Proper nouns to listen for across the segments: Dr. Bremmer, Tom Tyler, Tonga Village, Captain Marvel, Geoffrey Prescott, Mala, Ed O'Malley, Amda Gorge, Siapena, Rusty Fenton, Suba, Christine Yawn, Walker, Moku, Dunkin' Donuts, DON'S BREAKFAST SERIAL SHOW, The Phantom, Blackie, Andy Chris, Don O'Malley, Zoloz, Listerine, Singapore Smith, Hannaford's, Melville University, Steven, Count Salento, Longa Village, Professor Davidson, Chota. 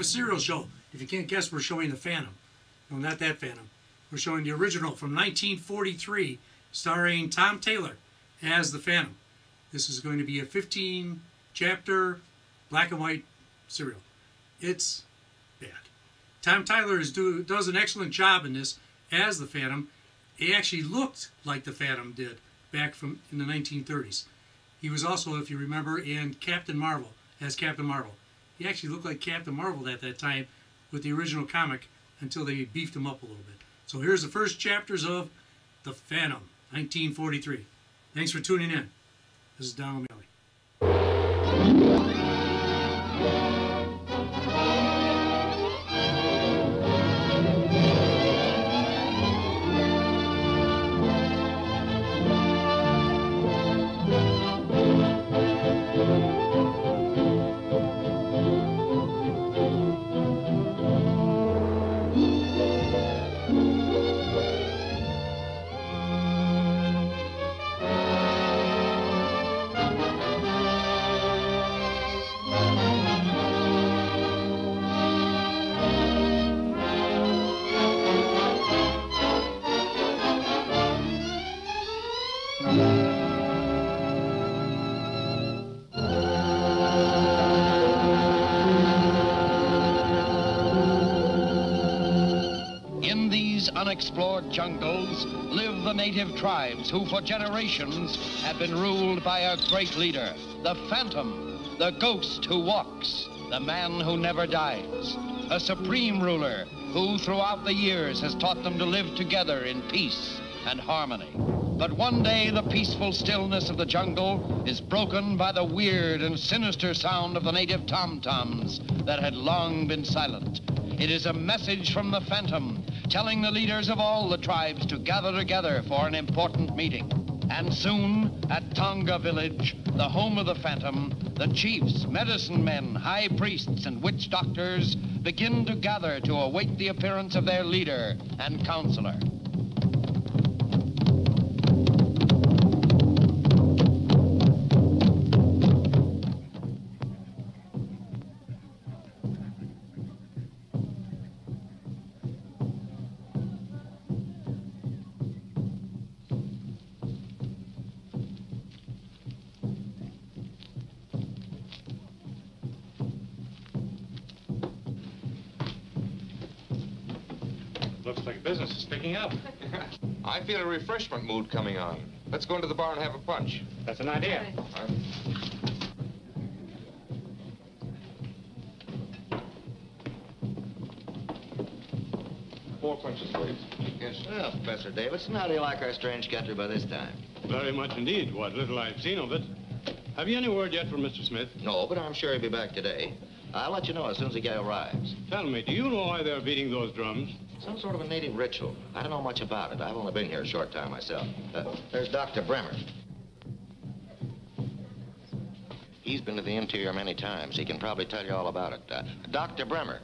Breakfast Serial Show. If you can't guess, we're showing The Phantom. No, not that Phantom. We're showing the original from 1943, starring Tom Tyler as The Phantom. This is going to be a 15-chapter black and white serial. It's bad. Tom Tyler does an excellent job in this as The Phantom. He actually looked like The Phantom did back from in the 1930s. He was also, if you remember, in Captain Marvel, as Captain Marvel. He actually looked like Captain Marvel at that time with the original comic until they beefed him up a little bit. So here's the first chapters of The Phantom, 1943. Thanks for tuning in. This is Don O'Malley. Explored jungles live the native tribes who for generations have been ruled by a great leader, the Phantom, the ghost who walks, the man who never dies, a supreme ruler who throughout the years has taught them to live together in peace and harmony. But one day the peaceful stillness of the jungle is broken by the weird and sinister sound of the native tom-toms that had long been silent. It is a message from the Phantom, telling the leaders of all the tribes to gather together for an important meeting. And soon, at Tonga Village, the home of the Phantom, the chiefs, medicine men, high priests, and witch doctors begin to gather to await the appearance of their leader and counselor. Business is picking up. I feel a refreshment mood coming on. Let's go into the bar and have a punch. That's an idea. All right. All right. Four punches, please. Yes. Well, Professor Davidson, how do you like our strange country by this time? Very much indeed, what little I've seen of it. Have you any word yet from Mr. Smith? No, but I'm sure he'll be back today. I'll let you know as soon as the guy arrives. Tell me, do you know why they're beating those drums? Some sort of a native ritual. I don't know much about it. I've only been here a short time myself. There's Dr. Bremmer. He's been to the interior many times. He can probably tell you all about it. Dr. Bremmer.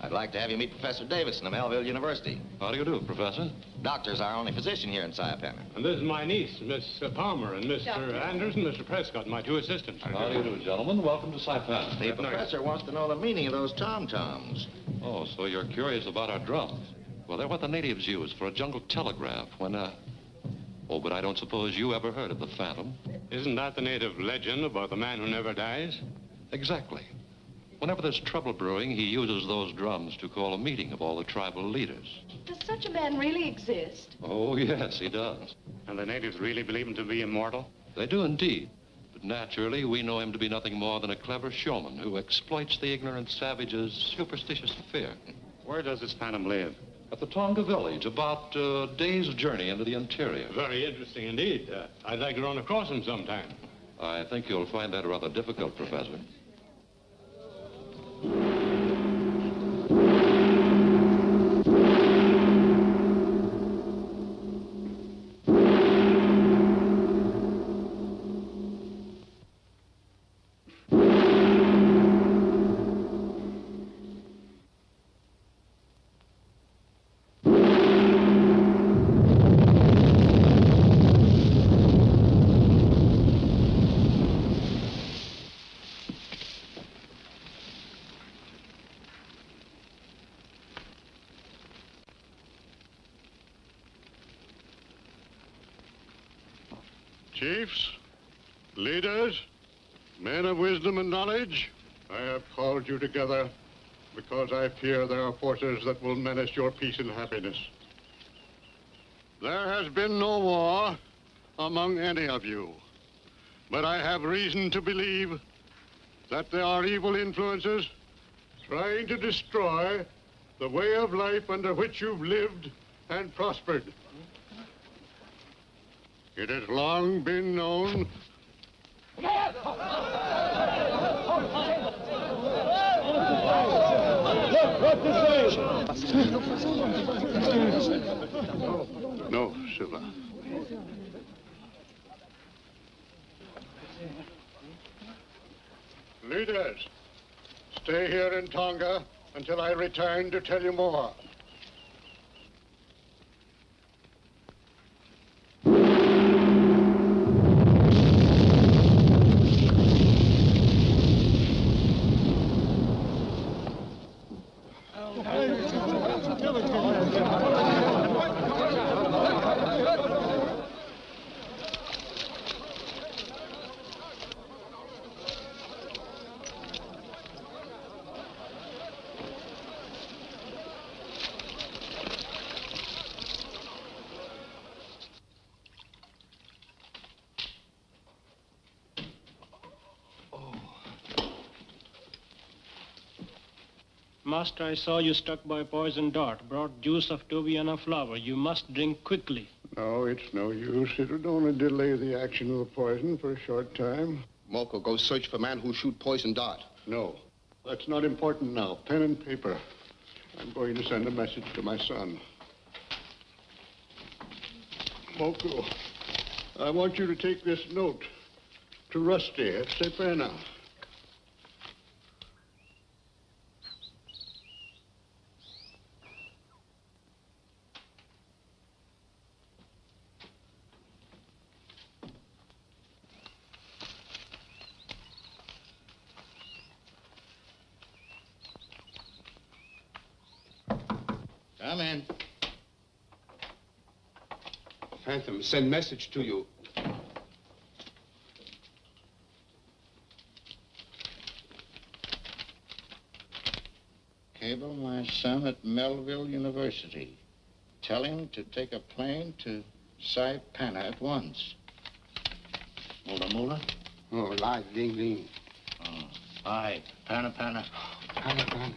I'd like to have you meet Professor Davidson of Melville University. How do you do, Professor? Doctor's our only physician here in Siapena. And this is my niece, Miss Palmer, and Mr. Anderson, Mr. Prescott, my two assistants. How do you do, gentlemen? Welcome to Siapena. The professor wants to know the meaning of those tom-toms. Oh, so you're curious about our drums. Well, they're what the natives use for a jungle telegraph when, Oh, but I don't suppose you ever heard of the Phantom. Isn't that the native legend about the man who never dies? Exactly. Whenever there's trouble brewing, he uses those drums to call a meeting of all the tribal leaders. Does such a man really exist? Oh, yes, he does. And the natives really believe him to be immortal? They do indeed. But naturally, we know him to be nothing more than a clever showman who exploits the ignorant savage's superstitious fear. Where does this Phantom live? At the Tonga Village, about a day's journey into the interior. Very interesting indeed. I'd like to run across him sometime. I think you'll find that rather difficult, Professor. Chiefs, leaders, men of wisdom and knowledge, I have called you together because I fear there are forces that will menace your peace and happiness. There has been no war among any of you, but I have reason to believe that there are evil influences trying to destroy the way of life under which you've lived and prospered. It has long been known No, Suba. Leaders, stay here in Tonga until I return to tell you more. Master, I saw you struck by poison dart, brought juice of Tobiana flower. You must drink quickly. No, it's no use. It'll only delay the action of the poison for a short time. Moku, go search for man who shoot poison dart. No, that's not important now. Pen and paper. I'm going to send a message to my son. Moku, I want you to take this note to Rusty at Siapena. Come in. Phantom, send message to you. Cable my son at Melville University. Tell him to take a plane to Siapena at once. Mula Mula? Oh, live, ding, ding. Oh, live. Pana, Pana. Pana, Pana.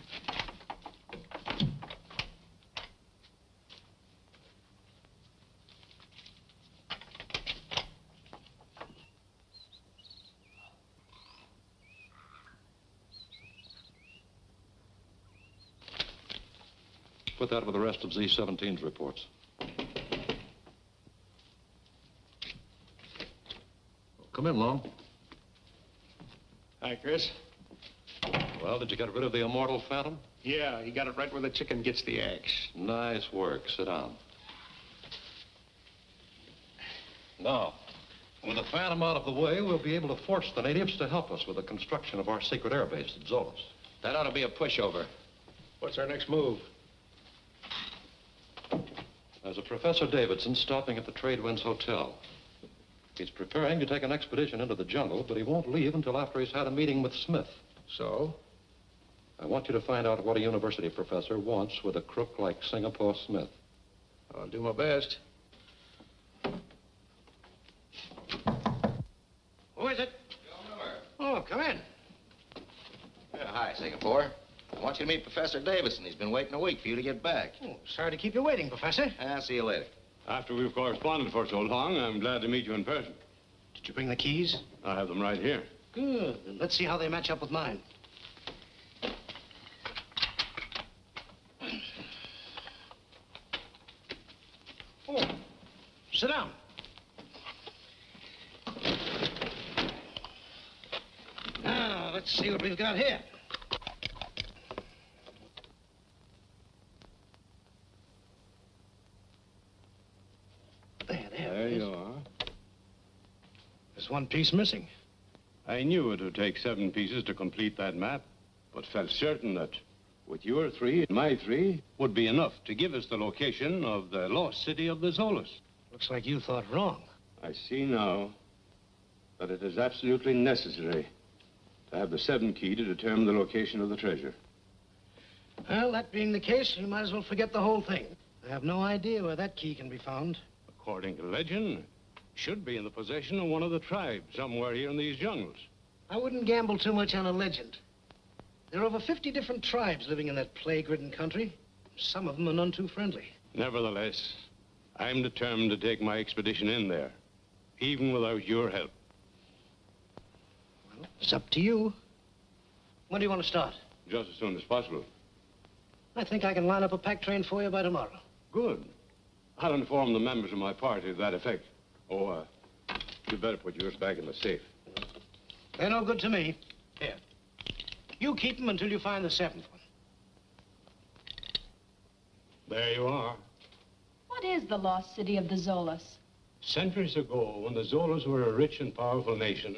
Put that with the rest of Z-17's reports. Come in, Long. Hi, Chris. Well, did you get rid of the immortal Phantom? Yeah, he got it right where the chicken gets the eggs. Nice work. Sit down. Now, with the Phantom out of the way, we'll be able to force the natives to help us with the construction of our secret air base at Zoloz. That ought to be a pushover. What's our next move? There's a Professor Davidson stopping at the Trade Winds Hotel. He's preparing to take an expedition into the jungle, but he won't leave until after he's had a meeting with Smith. So? I want you to find out what a university professor wants with a crook like Singapore Smith. I'll do my best. Who is it? Oh, come in. Yeah, hi, Singapore. I want you to meet Professor Davidson. He's been waiting a week for you to get back. Oh, sorry to keep you waiting, Professor. I'll see you later. After we've corresponded for so long, I'm glad to meet you in person. Did you bring the keys? I have them right here. Good. Then let's see how they match up with mine. Oh, sit down. Now, let's see what we've got here. One piece missing. I knew it would take 7 pieces to complete that map, but felt certain that with your 3 and my 3 would be enough to give us the location of the lost city of the Zoloz. Looks like you thought wrong. I see now but it is absolutely necessary to have the 7 key to determine the location of the treasure. Well, that being the case, you might as well forget the whole thing. I have no idea where that key can be found. According to legend, should be in the possession of one of the tribes somewhere here in these jungles. I wouldn't gamble too much on a legend. There are over 50 different tribes living in that plague-ridden country. Some of them are none too friendly. Nevertheless, I'm determined to take my expedition in there, even without your help. Well, it's up to you. When do you want to start? Just as soon as possible. I think I can line up a pack train for you by tomorrow. Good. I'll inform the members of my party of that effect. Oh, you better put yours back in the safe. They're no good to me. Here. You keep them until you find the 7th one. There you are. What is the lost city of the Zoloz? Centuries ago, when the Zoloz were a rich and powerful nation,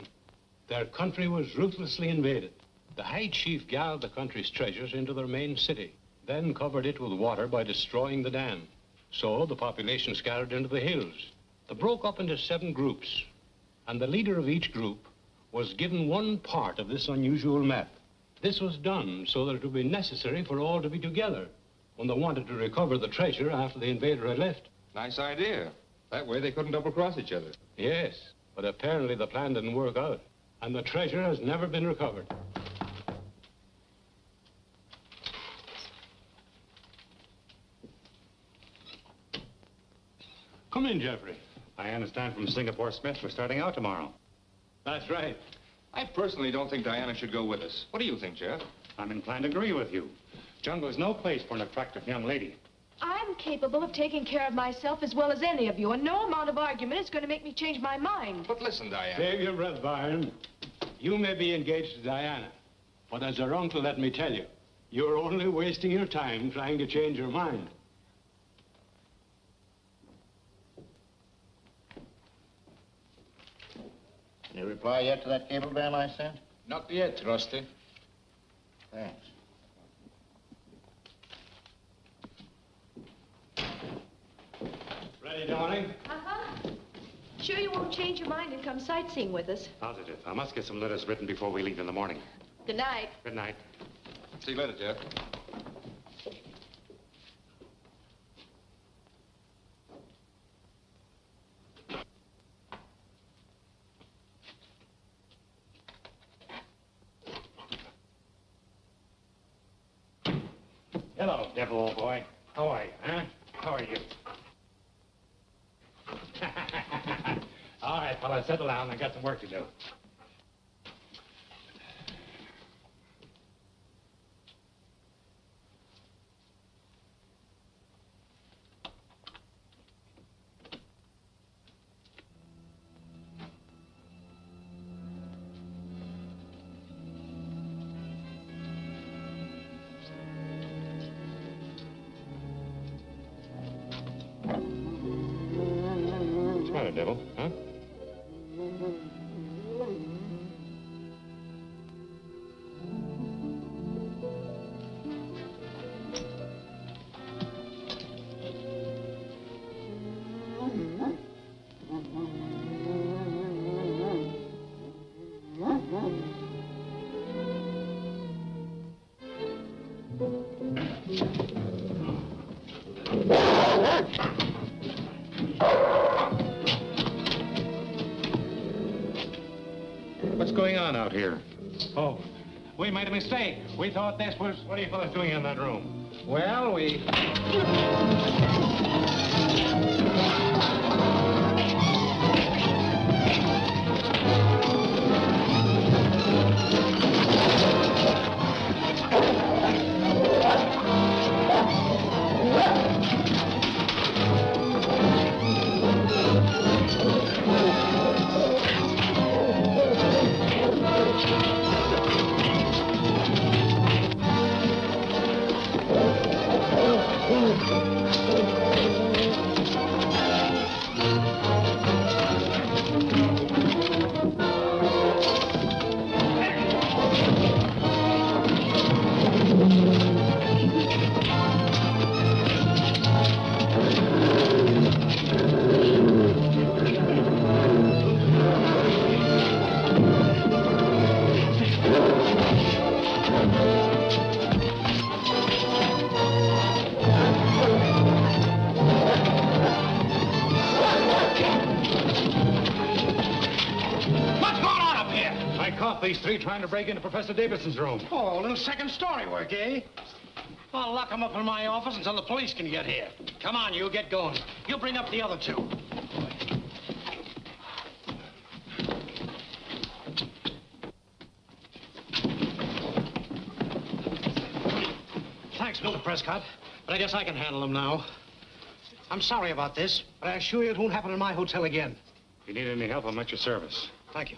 their country was ruthlessly invaded. The high chief gathered the country's treasures into their main city, then covered it with water by destroying the dam. So the population scattered into the hills. They broke up into 7 groups, and the leader of each group was given one part of this unusual map. This was done so that it would be necessary for all to be together when they wanted to recover the treasure after the invader had left. Nice idea. That way they couldn't double-cross each other. Yes, but apparently the plan didn't work out, and the treasure has never been recovered. Come in, Geoffrey. I understand from Singapore Smith we're starting out tomorrow. That's right. I personally don't think Diana should go with us. What do you think, Jeff? I'm inclined to agree with you. Jungle is no place for an attractive young lady. I'm capable of taking care of myself as well as any of you, and no amount of argument is going to make me change my mind. But listen, Diana. Save your breath, Byron. You may be engaged to Diana, but as her uncle, let me tell you, you're only wasting your time trying to change her mind. You reply yet to that cablegram I sent? Not yet, Rusty. Thanks. Ready, darling? Uh-huh. Sure you won't change your mind and come sightseeing with us? Positive. I must get some letters written before we leave in the morning. Good night. Good night. See you later, Jeff. Hello, devil, old boy. How are you, huh? How are you? All right, fella, settle down. I got some work to do. Devil, huh? Out here. Oh, we made a mistake. We thought this was... What are you fellas doing in that room? Well, we... I caught these three trying to break into Professor Davidson's room. Oh, a little second story work, eh? I'll lock them up in my office until the police can get here. Come on, you get going. You bring up the other two. Thanks, Mr. Prescott, but I guess I can handle them now. I'm sorry about this, but I assure you it won't happen in my hotel again. If you need any help, I'm at your service. Thank you.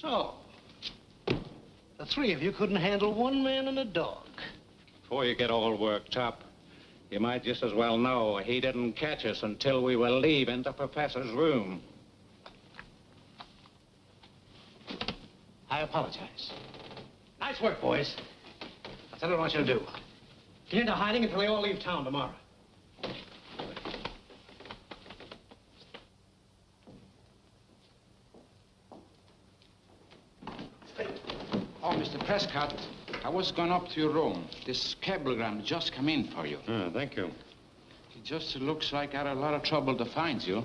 So, the three of you couldn't handle one man and a dog. Before you get all worked up, you might just as well know he didn't catch us until we were leaving the professor's room. I apologize. Nice work, boys. That's what I want you to do. Get into hiding until they all leave town tomorrow. Oh, Mr. Prescott, I was gone up to your room. This cablegram just come in for you. Thank you. It just looks like I had a lot of trouble to find you.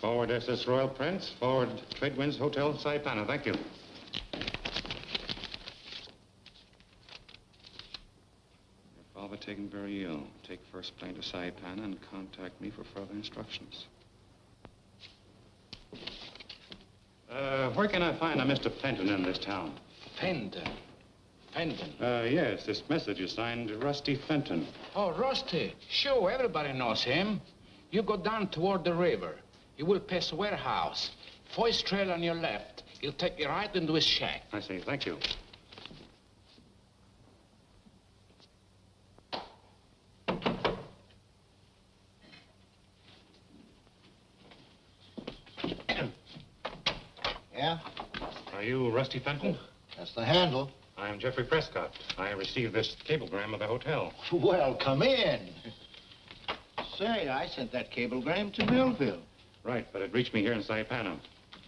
Forward SS Royal Prince, forward Tradewinds Hotel, Siapena. Thank you. Taken very ill. Take first plane to Siapena and contact me for further instructions. Where can I find a Mr. Fenton in this town? Fenton? Fenton? Yes, this message is signed Rusty Fenton. Oh, Rusty. Sure, everybody knows him. You go down toward the river. You will pass a warehouse. Voice trail on your left. He'll take you right into his shack. I see. Thank you. Yeah? Are you Rusty Fenton? That's the handle. I'm Geoffrey Prescott. I received this cablegram at the hotel. Well, come in. Say, I sent that cablegram to Melville. Right, but it reached me here in Siapena.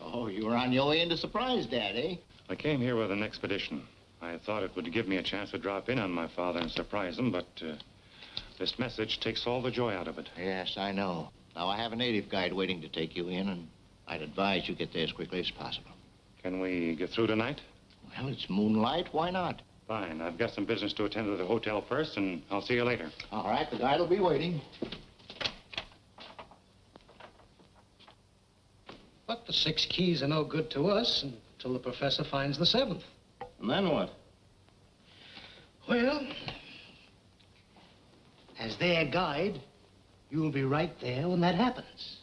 Oh, you were on your way in to surprise Dad, eh? I came here with an expedition. I thought it would give me a chance to drop in on my father and surprise him, but this message takes all the joy out of it. Yes, I know. Now, I have a native guide waiting to take you in, and I'd advise you get there as quickly as possible. Can we get through tonight? Well, it's moonlight. Why not? Fine. I've got some business to attend to the hotel first, and I'll see you later. All right. The guide will be waiting. But the 6 keys are no good to us until the professor finds the 7th. And then what? Well, as their guide, you'll be right there when that happens.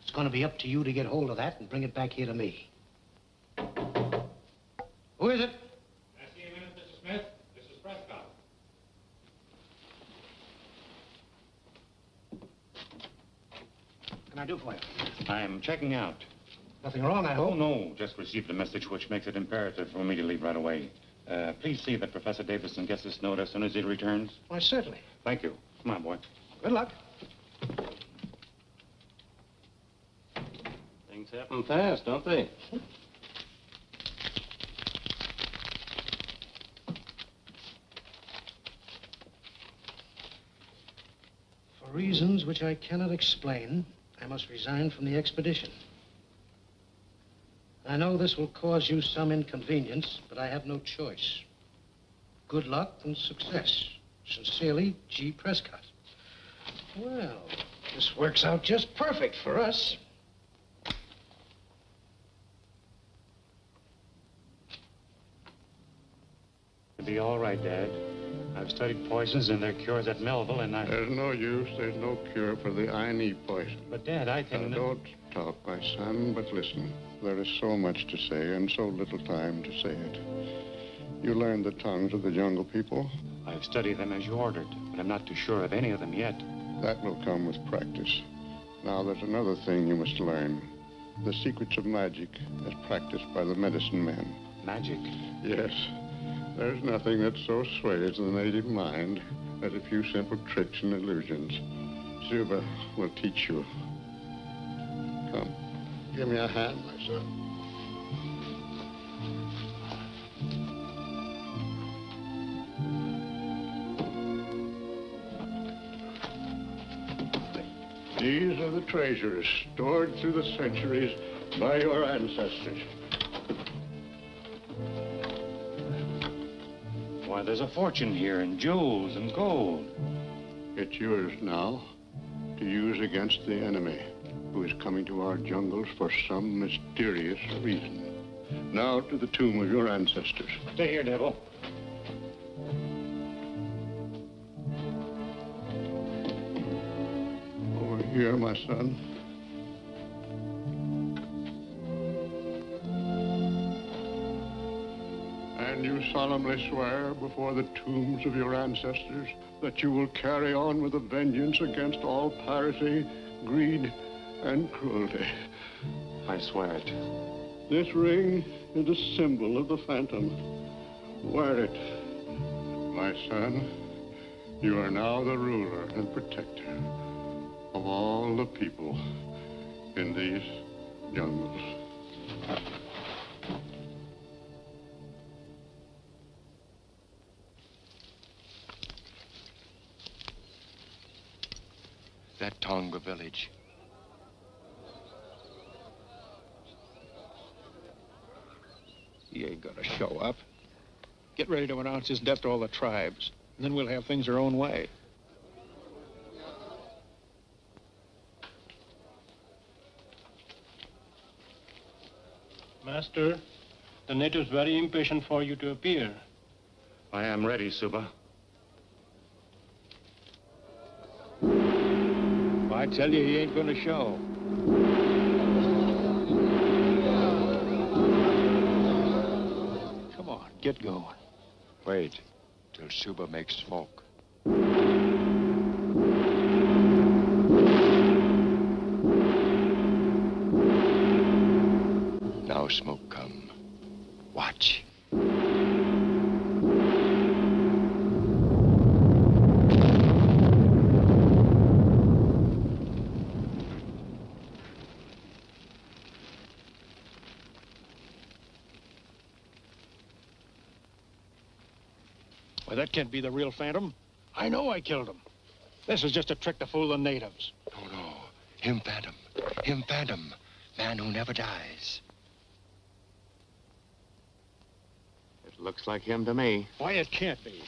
It's going to be up to you to get hold of that and bring it back here to me. Who is it? Can I see you a minute, Mr. Smith? This is Prescott. What can I do for you? I'm checking out. Nothing wrong, I hope? Oh, no. Just received a message which makes it imperative for me to leave right away. Please see that Professor Davidson gets this note as soon as he returns. Why, certainly. Thank you. Come on, boy. Good luck. Things happen fast, don't they? For reasons which I cannot explain, I must resign from the expedition. I know this will cause you some inconvenience, but I have no choice. Good luck and success. Sincerely, G. Prescott. Well, this works out just perfect for us. Be all right, Dad. I've studied poisons and their cures at Melville, and I... There's no use. There's no cure for the I.N.E. poison. But, Dad, I can... don't talk, my son, but listen. There is so much to say and so little time to say it. You learned the tongues of the jungle people? I've studied them as you ordered, but I'm not too sure of any of them yet. That will come with practice. Now, there's another thing you must learn. The secrets of magic as practiced by the medicine men. Magic? Yes. There's nothing that so sways the native mind as a few simple tricks and illusions. Suba will teach you. Come, give me a hand, my son. These are the treasures stored through the centuries by your ancestors. Why, there's a fortune here in jewels and gold. It's yours now to use against the enemy who is coming to our jungles for some mysterious reason. Now to the tomb of your ancestors. Stay here, Neville. Over here, my son. And you solemnly swear before the tombs of your ancestors that you will carry on with a vengeance against all piracy, greed, and cruelty. I swear it. This ring is a symbol of the Phantom. Wear it. My son, you are now the ruler and protector of all the people in these jungles. That Tonga village. He ain't gonna show up. Get ready to announce his death to all the tribes, and then we'll have things our own way. Master, the native's very impatient for you to appear. I am ready, Suba. Well, I tell you, he ain't gonna show. Get going. Wait till Suba makes smoke. Now smoke come. Watch. That can't be the real Phantom. I know I killed him. This is just a trick to fool the natives. Oh, no. Him Phantom. Him Phantom. Man who never dies. It looks like him to me. Why, it can't be.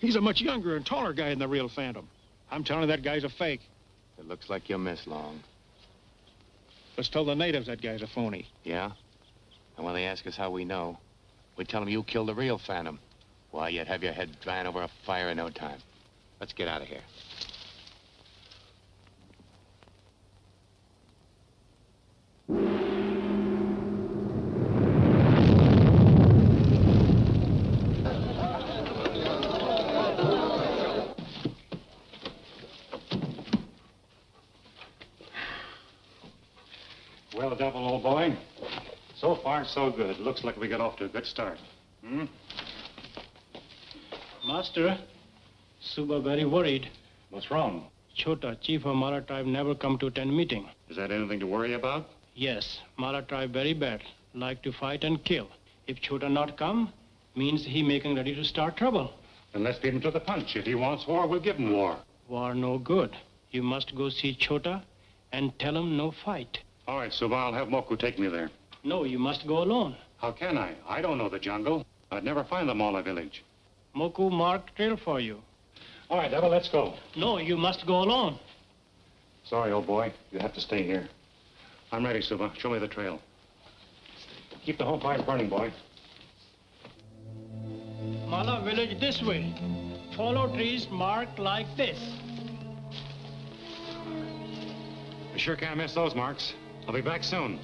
He's a much younger and taller guy than the real Phantom. I'm telling you, that guy's a fake. It looks like you missed, Long. Let's tell the natives that guy's a phony. Yeah? And when they ask us how we know, we tell them you killed the real Phantom. Why, you'd have your head drying over a fire in no time. Let's get out of here. Well, Devil, old boy. So far, so good. Looks like we got off to a good start. Hmm? Master, Suba very worried. What's wrong? Chota, chief of Mala tribe, never come to attend meeting. Is that anything to worry about? Yes, Mala tribe very bad. Like to fight and kill. If Chota not come, means he making ready to start trouble. Then let's beat him to the punch. If he wants war, we'll give him war. War no good. You must go see Chota and tell him no fight. All right, Suba, I'll have Moku take me there. No, you must go alone. How can I? I don't know the jungle. I'd never find the Mala village. Moku marked trail for you. All right, Devil, let's go. No, you must go alone. Sorry, old boy. You have to stay here. I'm ready, Suba. Show me the trail. Keep the whole fire burning, boy. Mala village this way. Follow trees marked like this. I sure can't miss those marks. I'll be back soon.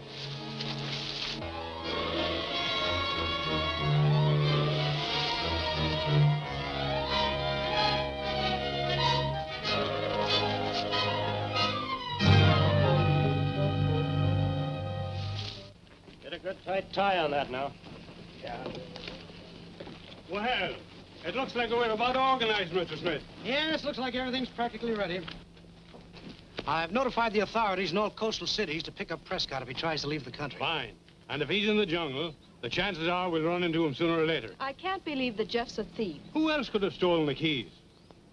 Good tight tie on that now. Yeah. Well, it looks like we're about organized, Mr. Smith. Yes, looks like everything's practically ready. I've notified the authorities in all coastal cities to pick up Prescott if he tries to leave the country. Fine. And if he's in the jungle, the chances are we'll run into him sooner or later. I can't believe that Jeff's a thief. Who else could have stolen the keys?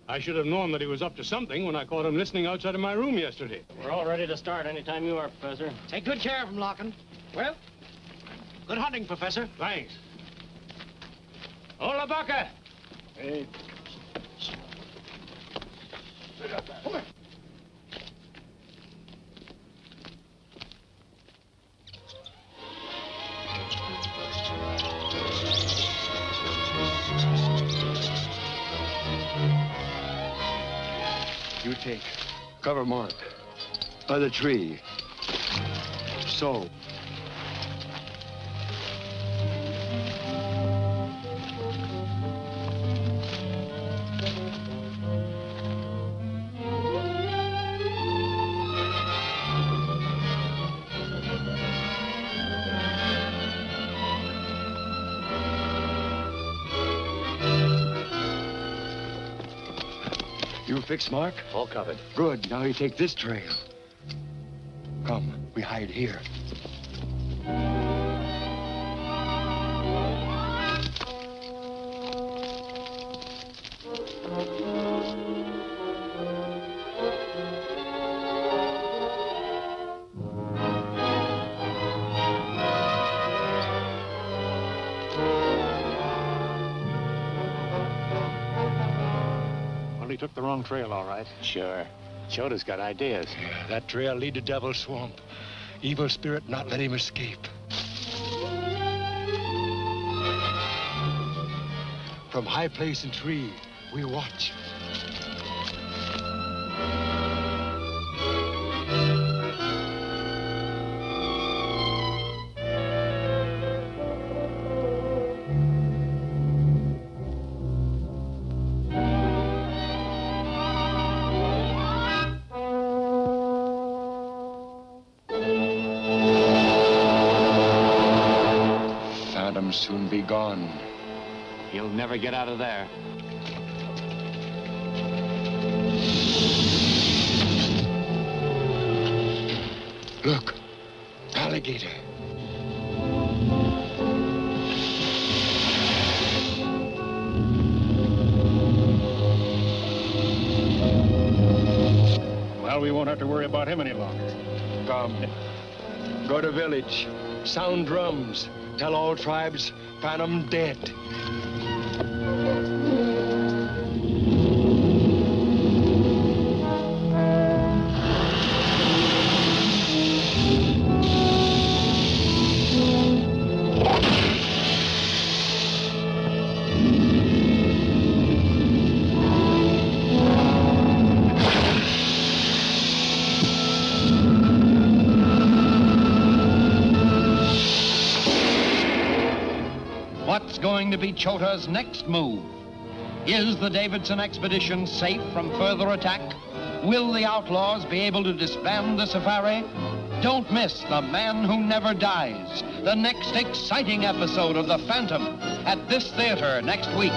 I should have known that he was up to something when I caught him listening outside of my room yesterday. We're all ready to start anytime you are, Professor. Take good care of him, Larkin. Well, good hunting, Professor. Thanks. Hola, Baca! Hey. Sit up there. Come here. You take cover mark by the tree. So. Fixed, Mark? All covered. Good. Now you take this trail. Come, we hide here. Took the wrong trail, all right. Sure. Chota's got ideas. Yeah, that trail lead to Devil's Swamp. Evil spirit not let him escape. From high place and tree, we watch. Gone. He'll never get out of there. Look, alligator. Well, we won't have to worry about him any longer. Come, go to village, sound drums, tell all tribes Phantom dead. To be Chota's next move. Is the Davidson expedition safe from further attack? Will the outlaws be able to disband the safari? Don't miss The Man Who Never Dies, the next exciting episode of The Phantom, at this theater next week.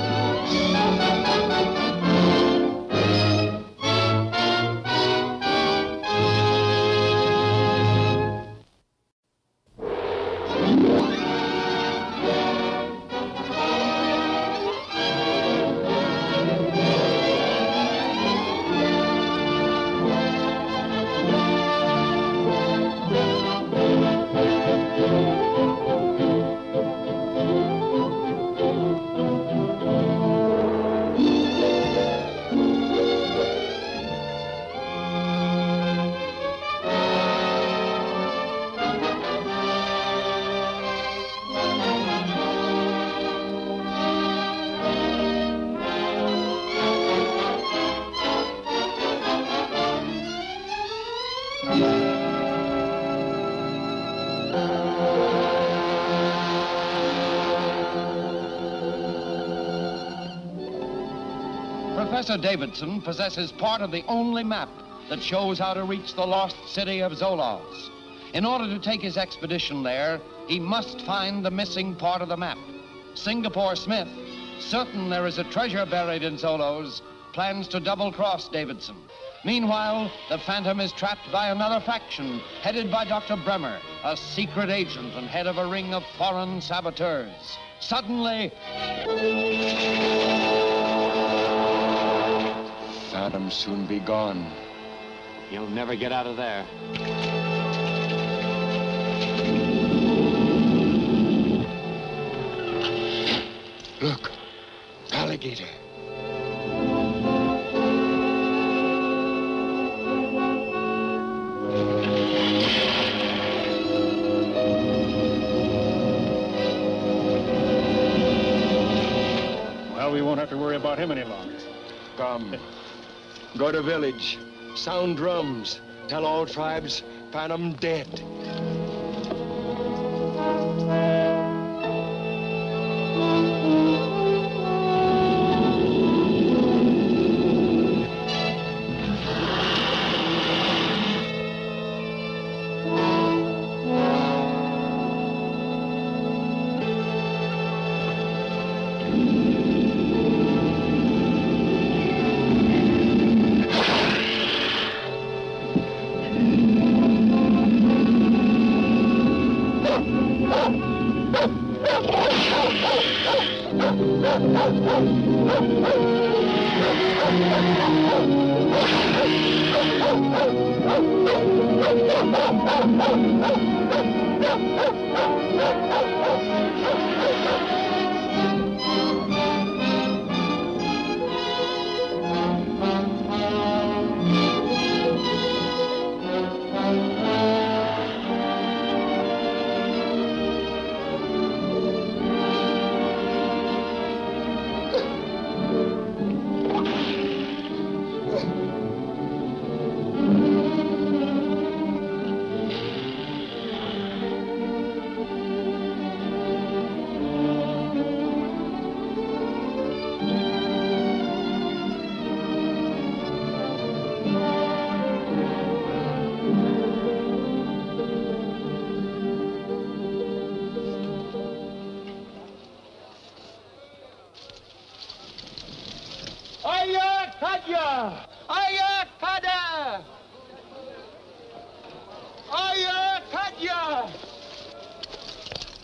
Professor Davidson possesses part of the only map that shows how to reach the lost city of Zoloz. In order to take his expedition there, he must find the missing part of the map. Singapore Smith, certain there is a treasure buried in Zoloz, plans to double-cross Davidson. Meanwhile, the Phantom is trapped by another faction, headed by Dr. Bremmer, a secret agent and head of a ring of foreign saboteurs. Suddenly... Adam soon be gone. He'll never get out of there. Look, alligator. Well, we won't have to worry about him any longer. Come. Go to village. Sound drums. Tell all tribes Phantom dead.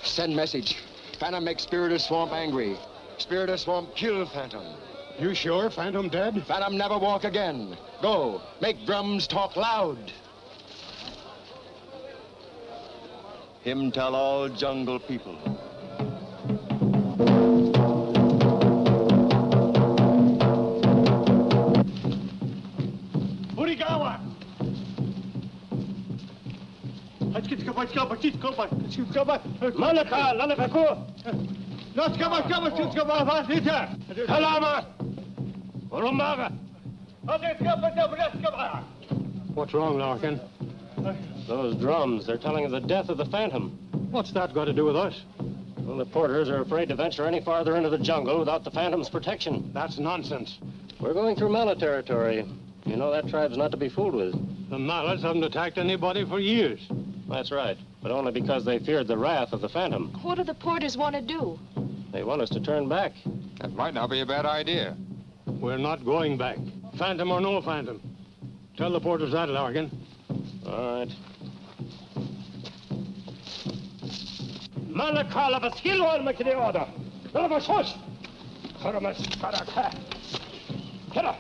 Send message. Phantom makes Spirit of Swamp angry. Spirit of Swamp kill Phantom. You sure Phantom dead? Phantom never walk again. Go, make drums talk loud. Him tell all jungle people. Burigawa! What's wrong, Larkin? Those drums, they're telling of the death of the Phantom. What's that got to do with us? Well, the porters are afraid to venture any farther into the jungle without the Phantom's protection. That's nonsense. We're going through Mala territory. You know that tribe's not to be fooled with. The Malas haven't attacked anybody for years. That's right, but only because they feared the wrath of the Phantom. What do the porters want to do? They want us to turn back. That might not be a bad idea. We're not going back, Phantom or no Phantom. Tell the porters that, Larkin. All right. Get up.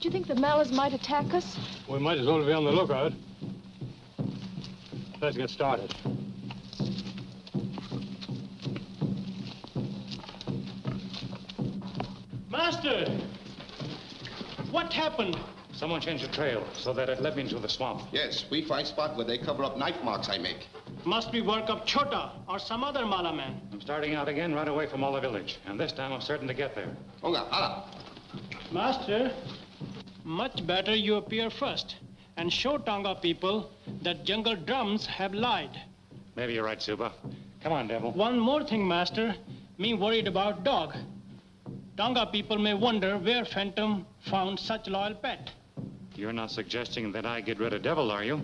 Do you think the Malas might attack us? We might as well be on the lookout. Let's get started. Master! What happened? Someone changed the trail so that it led me into the swamp. Yes, we find spot where they cover up knife marks I make. Must be work of Chota or some other Mala man. I'm starting out again right away from all the village, and this time I'm certain to get there. Onga, ala. Master, much better you appear first and show Tonga people that jungle drums have lied. Maybe you're right, Suba. Come on, devil. One more thing, Master. Me worried about dog. Tonga people may wonder where Phantom found such loyal pet. You're not suggesting that I get rid of devil, are you?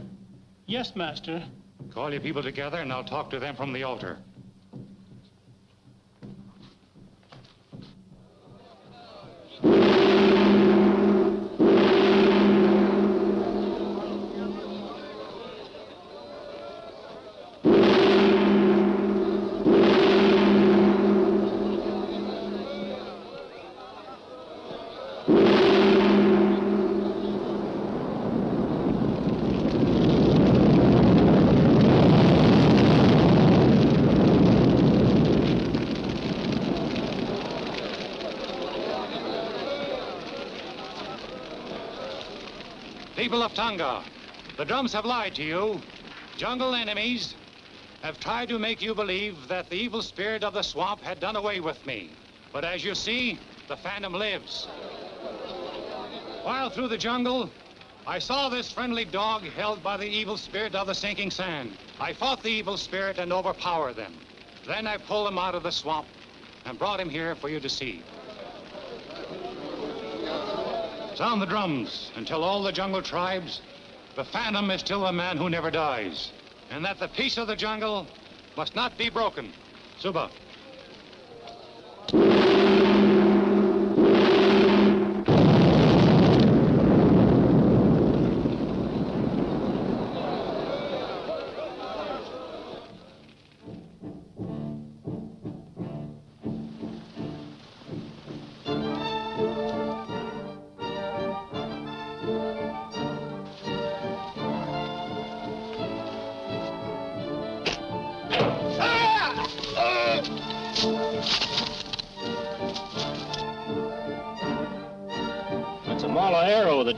Yes, Master. Call your people together and I'll talk to them from the altar. People of Tonga, the drums have lied to you. Jungle enemies have tried to make you believe that the evil spirit of the swamp had done away with me. But as you see, the Phantom lives. While through the jungle, I saw this friendly dog held by the evil spirit of the sinking sand. I fought the evil spirit and overpowered them. Then I pulled him out of the swamp and brought him here for you to see. Sound the drums and tell all the jungle tribes the Phantom is still a man who never dies, and that the peace of the jungle must not be broken. Suba.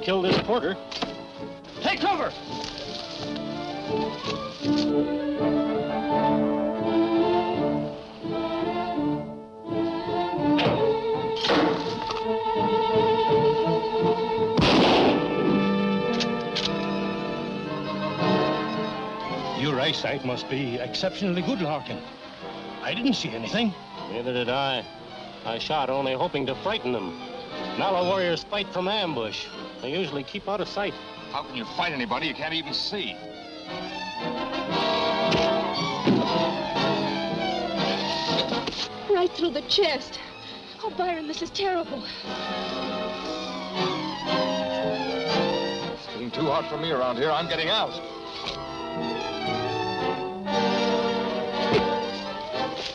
Kill this porter. Take cover! Your eyesight must be exceptionally good, Larkin. I didn't see anything. Neither did I. I shot only hoping to frighten them. Mala warriors fight from ambush. They usually keep out of sight. How can you fight anybody you can't even see? Right through the chest. Oh, Byron, this is terrible. It's getting too hot for me around here. I'm getting out.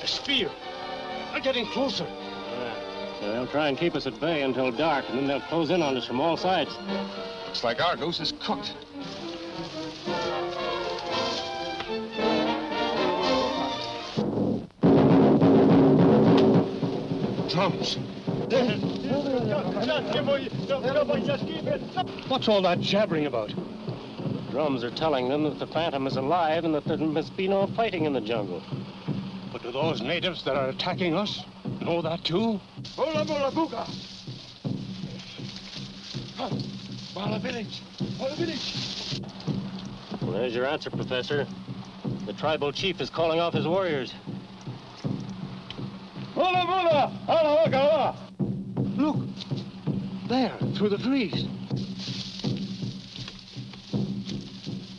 A spear. They're getting closer. So they'll try and keep us at bay until dark, and then they'll close in on us from all sides. Looks like our goose is cooked. Drums. What's all that jabbering about? The drums are telling them that the Phantom is alive and that there must be no fighting in the jungle. But do those natives that are attacking us know that too? Bola Bola Buga! Mala Village! Mala Village! Well, there's your answer, Professor. The tribal chief is calling off his warriors. Bola Bola! Ala Waka! Look! There, through the trees.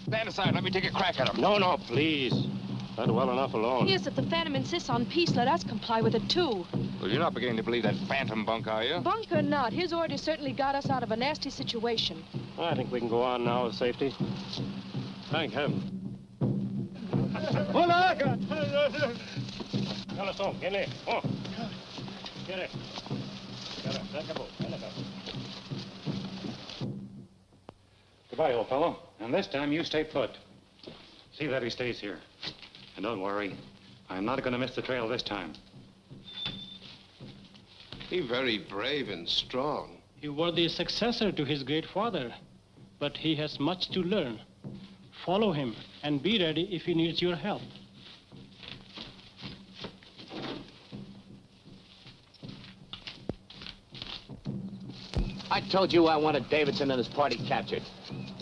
Stand aside, let me take a crack at him. No, no, please. Not well enough alone. Yes, if the Phantom insists on peace, let us comply with it, too. Well, you're not beginning to believe that Phantom bunk, are you? Bunk or not, his orders certainly got us out of a nasty situation. I think we can go on now with safety. Thank heaven. Goodbye, old fellow. And this time you stay put. See that he stays here. And don't worry, I'm not going to miss the trail this time. He's very brave and strong. You were the successor to his great father, but he has much to learn. Follow him and be ready if he needs your help. I told you I wanted Davidson and his party captured.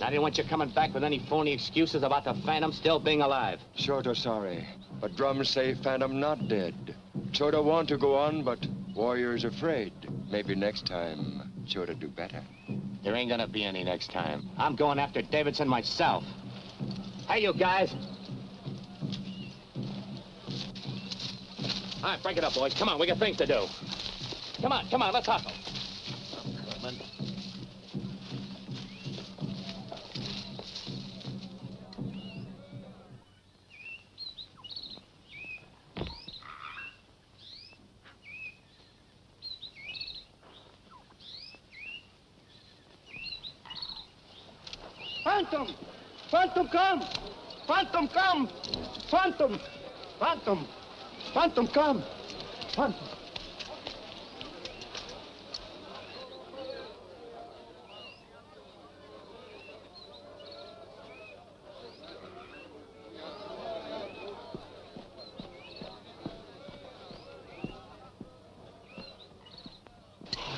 I didn't want you coming back with any phony excuses about the Phantom still being alive. Chota sorry, but drums say Phantom not dead. Chota want to go on, but warriors afraid. Maybe next time, Chota do better. There ain't gonna be any next time. I'm going after Davidson myself. Hey, you guys. All right, break it up, boys. Come on, we got things to do. Come on, come on, let's hustle. Phantom! Phantom, come! Phantom, come! Phantom! Phantom! Phantom, come! Phantom!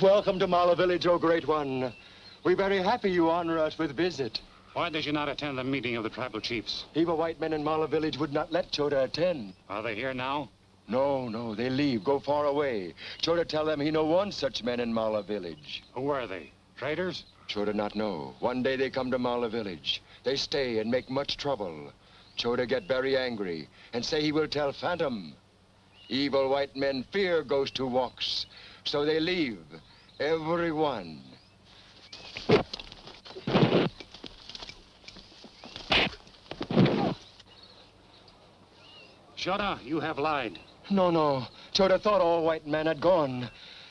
welcome to Mala Village, O Great One. We're very happy you honor us with visit. Why did you not attend the meeting of the tribal chiefs? Evil white men in Mala Village would not let Chota attend. Are they here now? No, they leave, go far away. Chota tell them he know one such men in Mala Village. Who are they? Traitors? Chota not know. One day they come to Mala Village. They stay and make much trouble. Chota get very angry and say he will tell Phantom. Evil white men fear ghosts who walks, so they leave, every one. Chota, you have lied. No. Chota thought all white men had gone.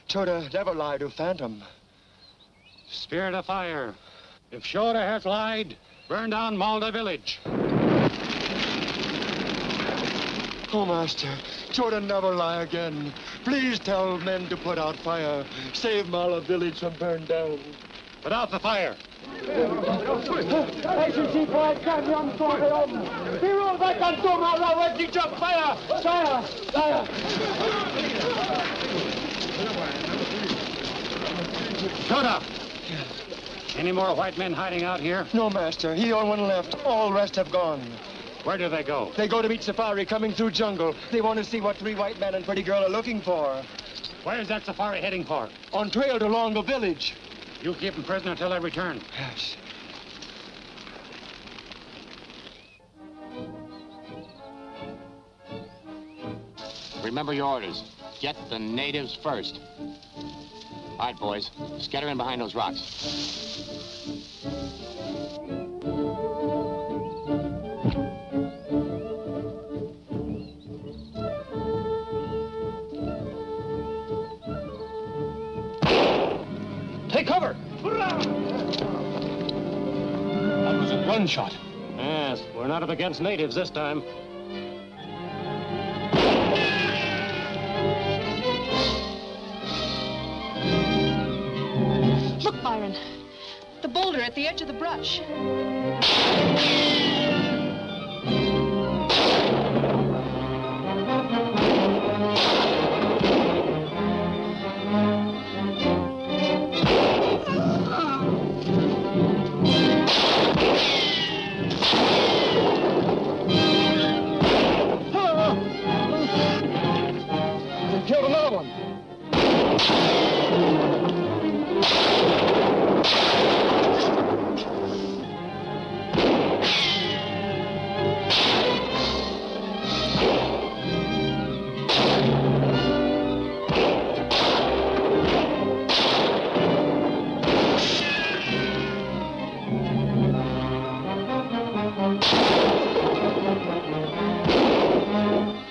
Chota never lied to Phantom. Spirit of fire, if Chota has lied, burn down Malda Village. Oh, Master, Chota never lie again. Please tell men to put out fire. Save Mala Village from burn down. Put out the fire. Shut up! Any more white men hiding out here? No, Master. He only one left. All rest have gone. Where do they go? They go to meet safari coming through jungle. They want to see what three white men and pretty girl are looking for. Where is that safari heading for? On trail to Longa Village. You keep him prisoner until I return. Yes. Remember your orders. Get the natives first. All right, boys. Scatter in behind those rocks. Take cover! That was a one shot. Yes, we're not up against natives this time. Look, Byron. The boulder at the edge of the brush.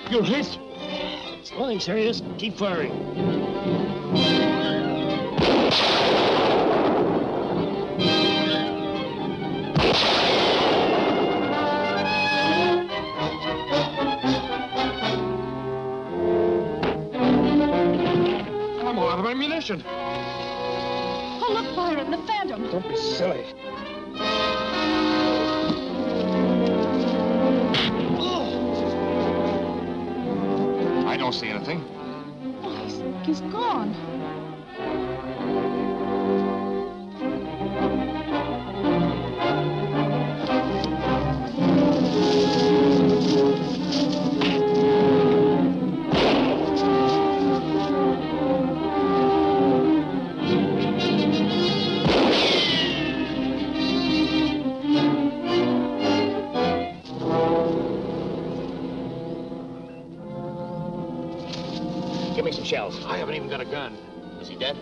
You're hit. It's nothing serious. Keep firing. I'm all out of ammunition. Oh, look, Byron, the Phantom. Don't be silly. I don't see anything. Oh, he's gone. I haven't even got a gun. Is he dead?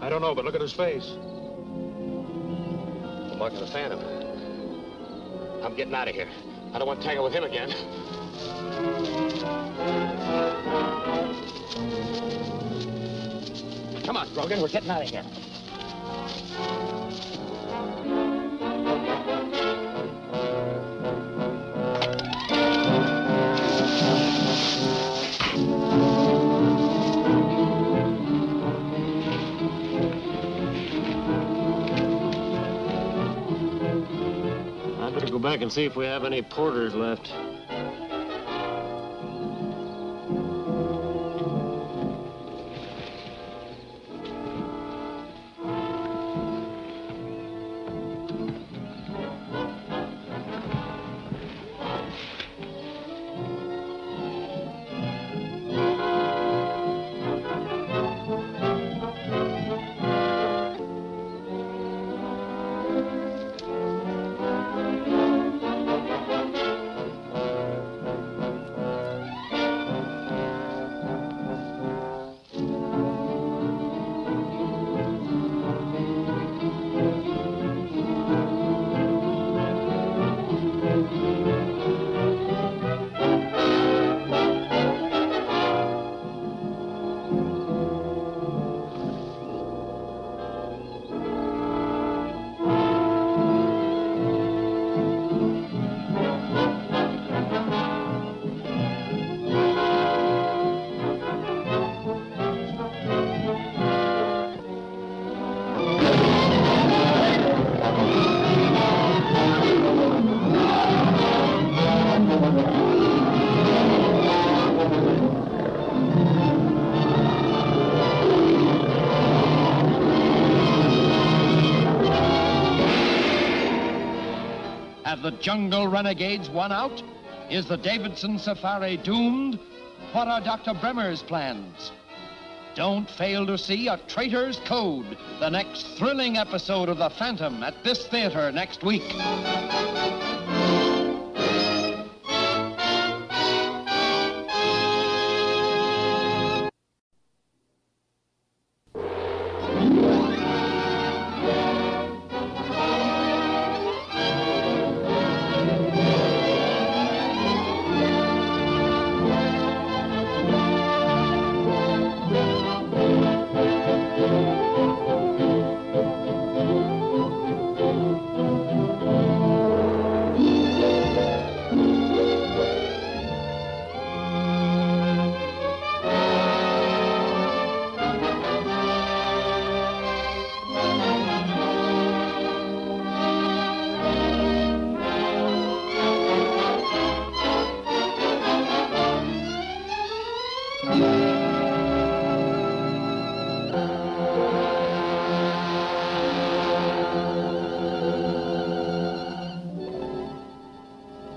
I don't know, but look at his face. The mark of the Phantom. I'm getting out of here. I don't want to tangle with him again. Come on, Grogan, we're getting out of here. Go back and see if we have any porters left. Have the jungle renegades won out? Is the Davidson safari doomed? What are Dr. Bremmer's plans? Don't fail to see A Traitor's Code, the next thrilling episode of The Phantom, at this theater next week.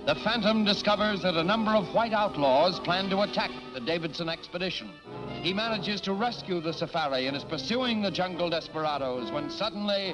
The Phantom discovers that a number of white outlaws plan to attack the Davidson expedition. He manages to rescue the safari and is pursuing the jungle desperados when suddenly...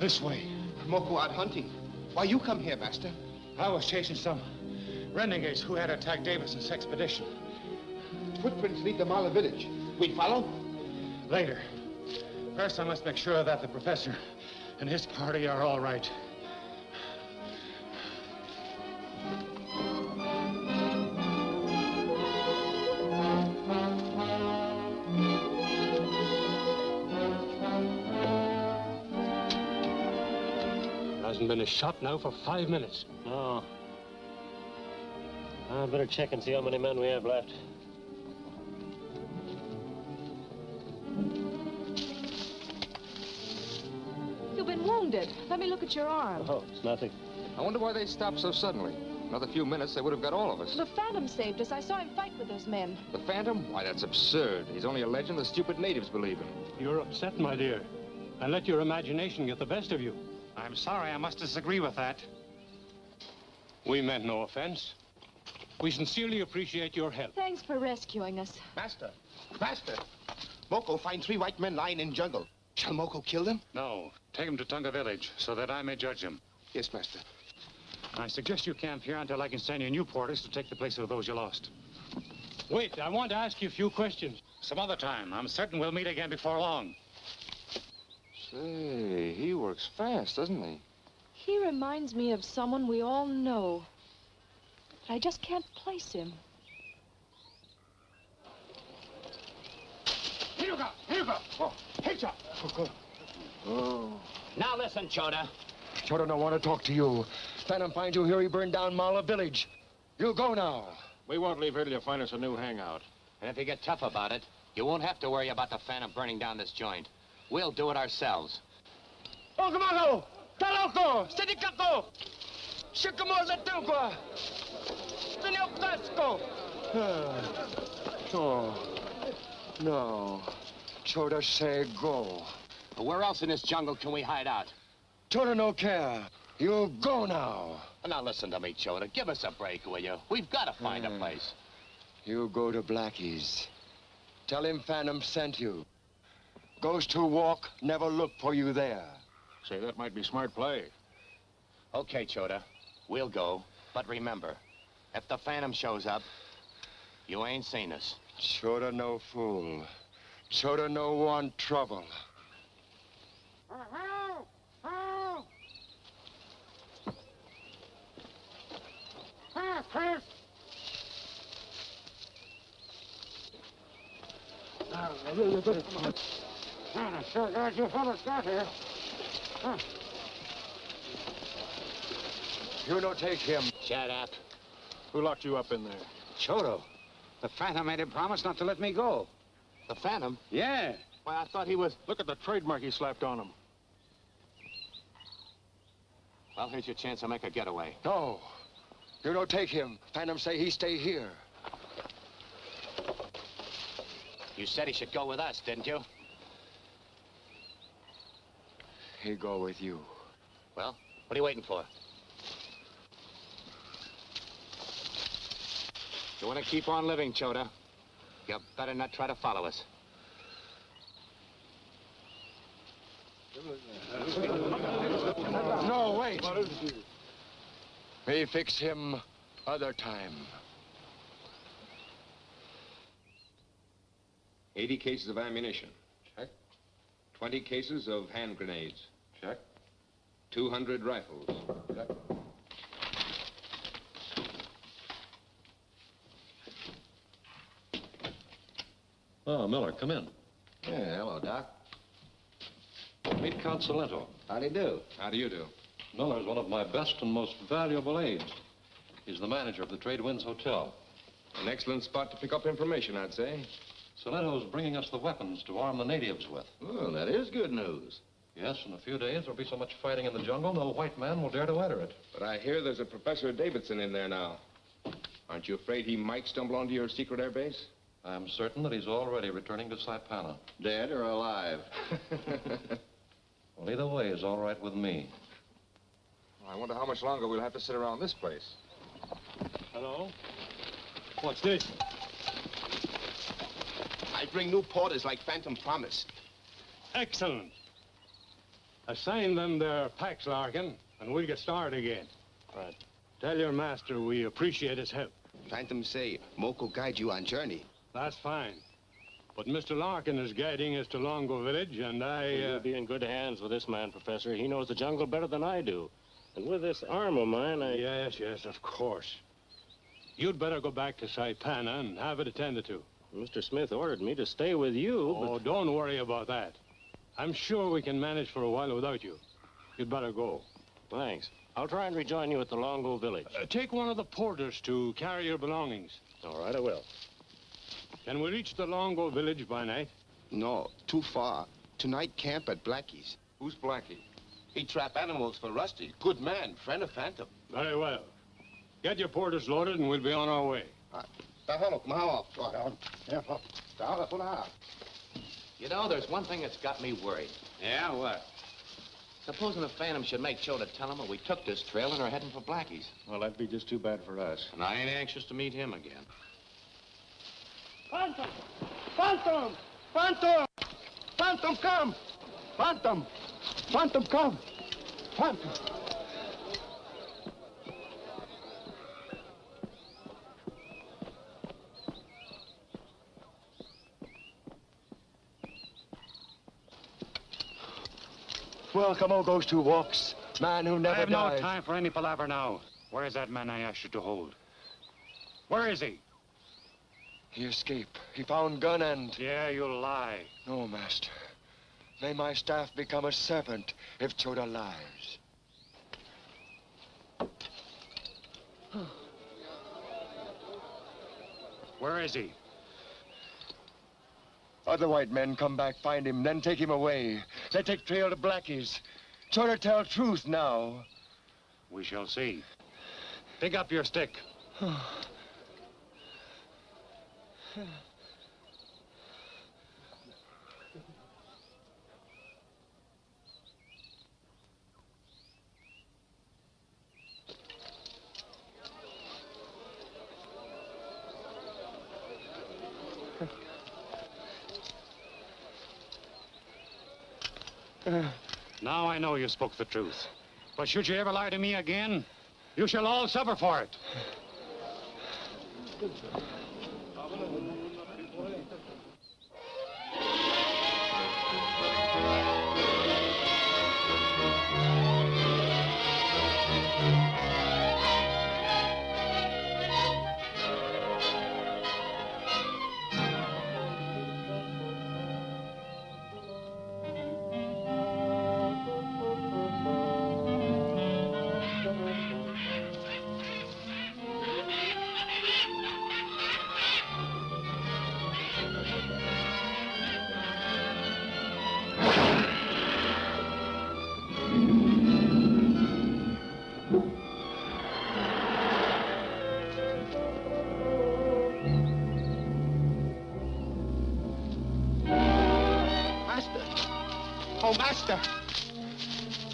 This way. Moku out hunting. Why you come here, Master? I was chasing some renegades who had attacked Davidson's expedition. Footprints lead to Mala Village. We follow? Later. First, I must make sure that the professor and his party are all right. Hasn't been a shot now for 5 minutes. No. I'd better check and see how many men we have left. You've been wounded. Let me look at your arm. Oh, it's nothing. I wonder why they stopped so suddenly. Another few minutes, they would have got all of us. The Phantom saved us. I saw him fight with those men. The Phantom? Why, that's absurd. He's only a legend the stupid natives believe in. You're upset, my dear. I let your imagination get the best of you. I'm sorry, I must disagree with that. We meant no offense. We sincerely appreciate your help. Thanks for rescuing us. Master, Master, Moku find 3 white men lying in jungle. Shall Moku kill them? No, take them to Tonga Village so that I may judge them. Yes, Master. I suggest you camp here until I can send you new porters to take the place of those you lost. Wait, I want to ask you a few questions. Some other time. I'm certain we'll meet again before long. Say, he works fast, doesn't he? He reminds me of someone we all know. But I just can't place him. Here you go! Here you go! Oh, hey, Chota! Oh, oh. Now listen, Chota. Chota don't want to talk to you. Phantom finds you here, he burned down Mala Village. You go now. We won't leave here till you find us a new hangout. And if you get tough about it, you won't have to worry about the Phantom burning down this joint. We'll do it ourselves. Ogamalo! Taloko! Sidikako! Shikamoletuka! Sinoptasco! Oh, no. Chota say go. But where else in this jungle can we hide out? Chota no care. You go now. Now listen to me, Chota. Give us a break, will you? We've got to find a place. You go to Blackie's. Tell him Phantom sent you. Goes to walk, never look for you there. Say, that might be smart play. Okay, Chota. We'll go. But remember, if the Phantom shows up, you ain't seen us. Chota no fool. Chota no want trouble. I'm sure glad you fellas got here. You no take him. Shut up. Who locked you up in there? Chota. The Phantom made him promise not to let me go. The Phantom? Yeah. Why, I thought he was... Look at the trademark he slapped on him. Well, here's your chance to make a getaway. No. You don't take him. Phantom say he stay here. You said he should go with us, didn't you? He go with you. Well, what are you waiting for? You want to keep on living, Chota? You better not try to follow us. No, wait. May fix him other time. 80 cases of ammunition. Check. 20 cases of hand grenades. Check. 200 rifles. Check. Oh, Miller, come in. Yeah, hello, Doc. Meet Count Salento. Howdy do. How do you do? Miller's one of my best and most valuable aides. He's the manager of the Trade Winds Hotel. An excellent spot to pick up information, I'd say. Salento's bringing us the weapons to arm the natives with. Well, that is good news. Yes, in a few days there'll be so much fighting in the jungle, no white man will dare to enter it. But I hear there's a Professor Davidson in there now. Aren't you afraid he might stumble onto your secret air base? I'm certain that he's already returning to Siapena. Dead or alive? Well, either way is all right with me. Well, I wonder how much longer we'll have to sit around this place. Hello? What's this? I bring new porters like Phantom promised. Excellent. Assign them their packs, Larkin, and we'll get started again. Right. Tell your master we appreciate his help. Phantom say Moku guide you on journey. That's fine. But Mr. Larkin is guiding us to Longa Village, and You'll be in good hands with this man, Professor. He knows the jungle better than I do. And with this arm of mine, I... Yes, yes, of course. You'd better go back to Siapena and have it attended to. Mr. Smith ordered me to stay with you, but... Oh, don't worry about that. I'm sure we can manage for a while without you. You'd better go. Thanks. I'll try and rejoin you at the Longa Village. Take one of the porters to carry your belongings. All right, I will. Can we reach the Longa Village by night? No, too far. Tonight, camp at Blackie's. Who's Blackie? He trap animals for Rusty. Good man, friend of Phantom. Very well. Get your porters loaded and we'll be on our way. You know, there's one thing that's got me worried. Yeah, what? Supposing the Phantom should make Chota tell him that we took this trail and are heading for Blackie's. Well, that'd be just too bad for us. And I ain't anxious to meet him again. Phantom! Phantom! Phantom! Phantom, come! Phantom! Phantom, come! Phantom! Welcome, O goes to walks. Man who never dies. I have no time for any palaver now. Where is that man I asked you to hold? Where is he? He escaped. He found gun and... Yeah, you lie. No, master. May my staff become a servant if Chota lies. Where is he? Other white men come back, find him, then take him away. They take trail to Blackie's. Chota tell truth now. We shall see. Pick up your stick. Now I know you spoke the truth. But should you ever lie to me again, you shall all suffer for it.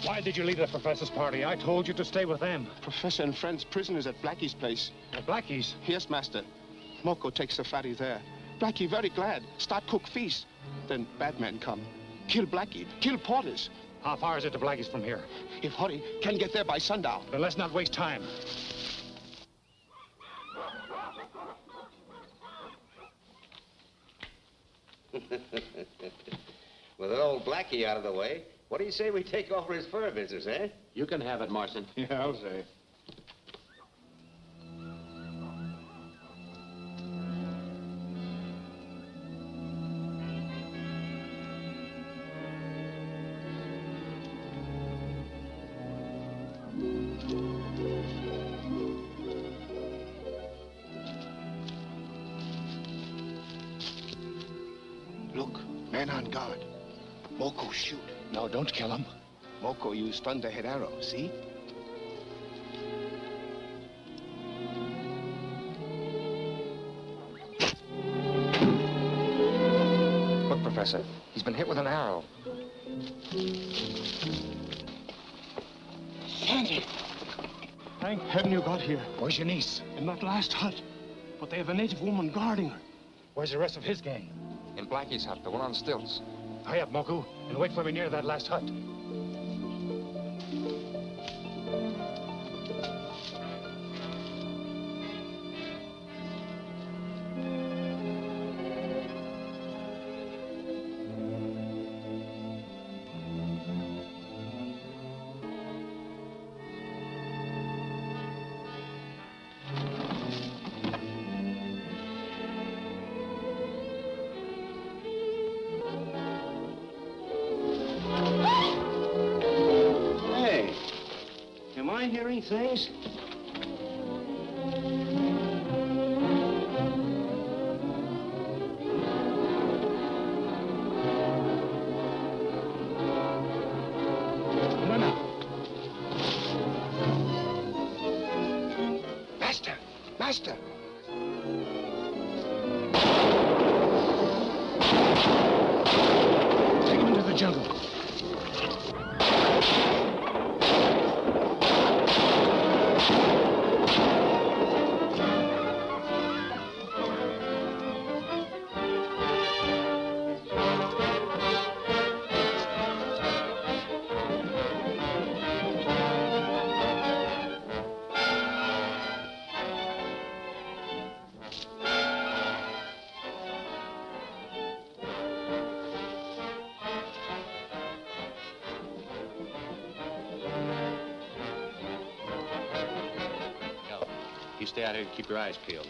Why did you leave the professor's party? I told you to stay with them. Professor and friends prisoners at Blackie's place. At Blackie's? Yes, Master. Moku takes the fatty there. Blackie very glad. Start cook feast. Then bad men come. Kill Blackie. Kill Porters. How far is it to Blackie's from here? If hurry, can get there by sundown. Then let's not waste time. With old Blackie out of the way, what do you say we take over his fur business, eh? You can have it, Marson. Yeah, I'll say. Look, men on guard. Moku shoot. No, don't kill him. Moku used thunderhead arrow, see? Look, Professor, he's been hit with an arrow. Sandy! Thank heaven you got here. Where's your niece? In that last hut. But they have a native woman guarding her. Where's the rest of his gang? In Blackie's hut, the one on stilts. Hurry up, Moku, and wait for me near that last hut. Things. Master! Master! Take him into the jungle. Stay out here and keep your eyes peeled.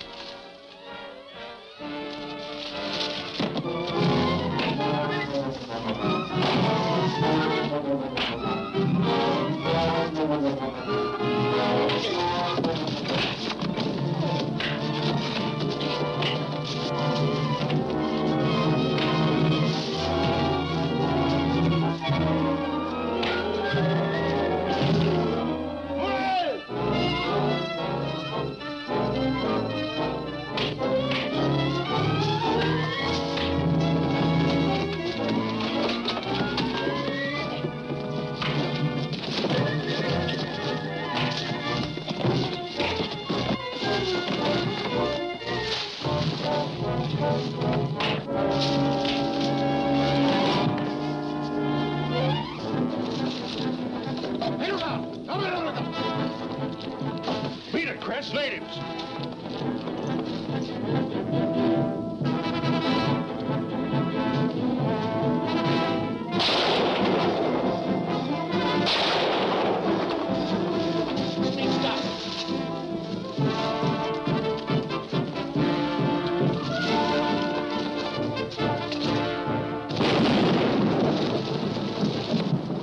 Yes, ladies.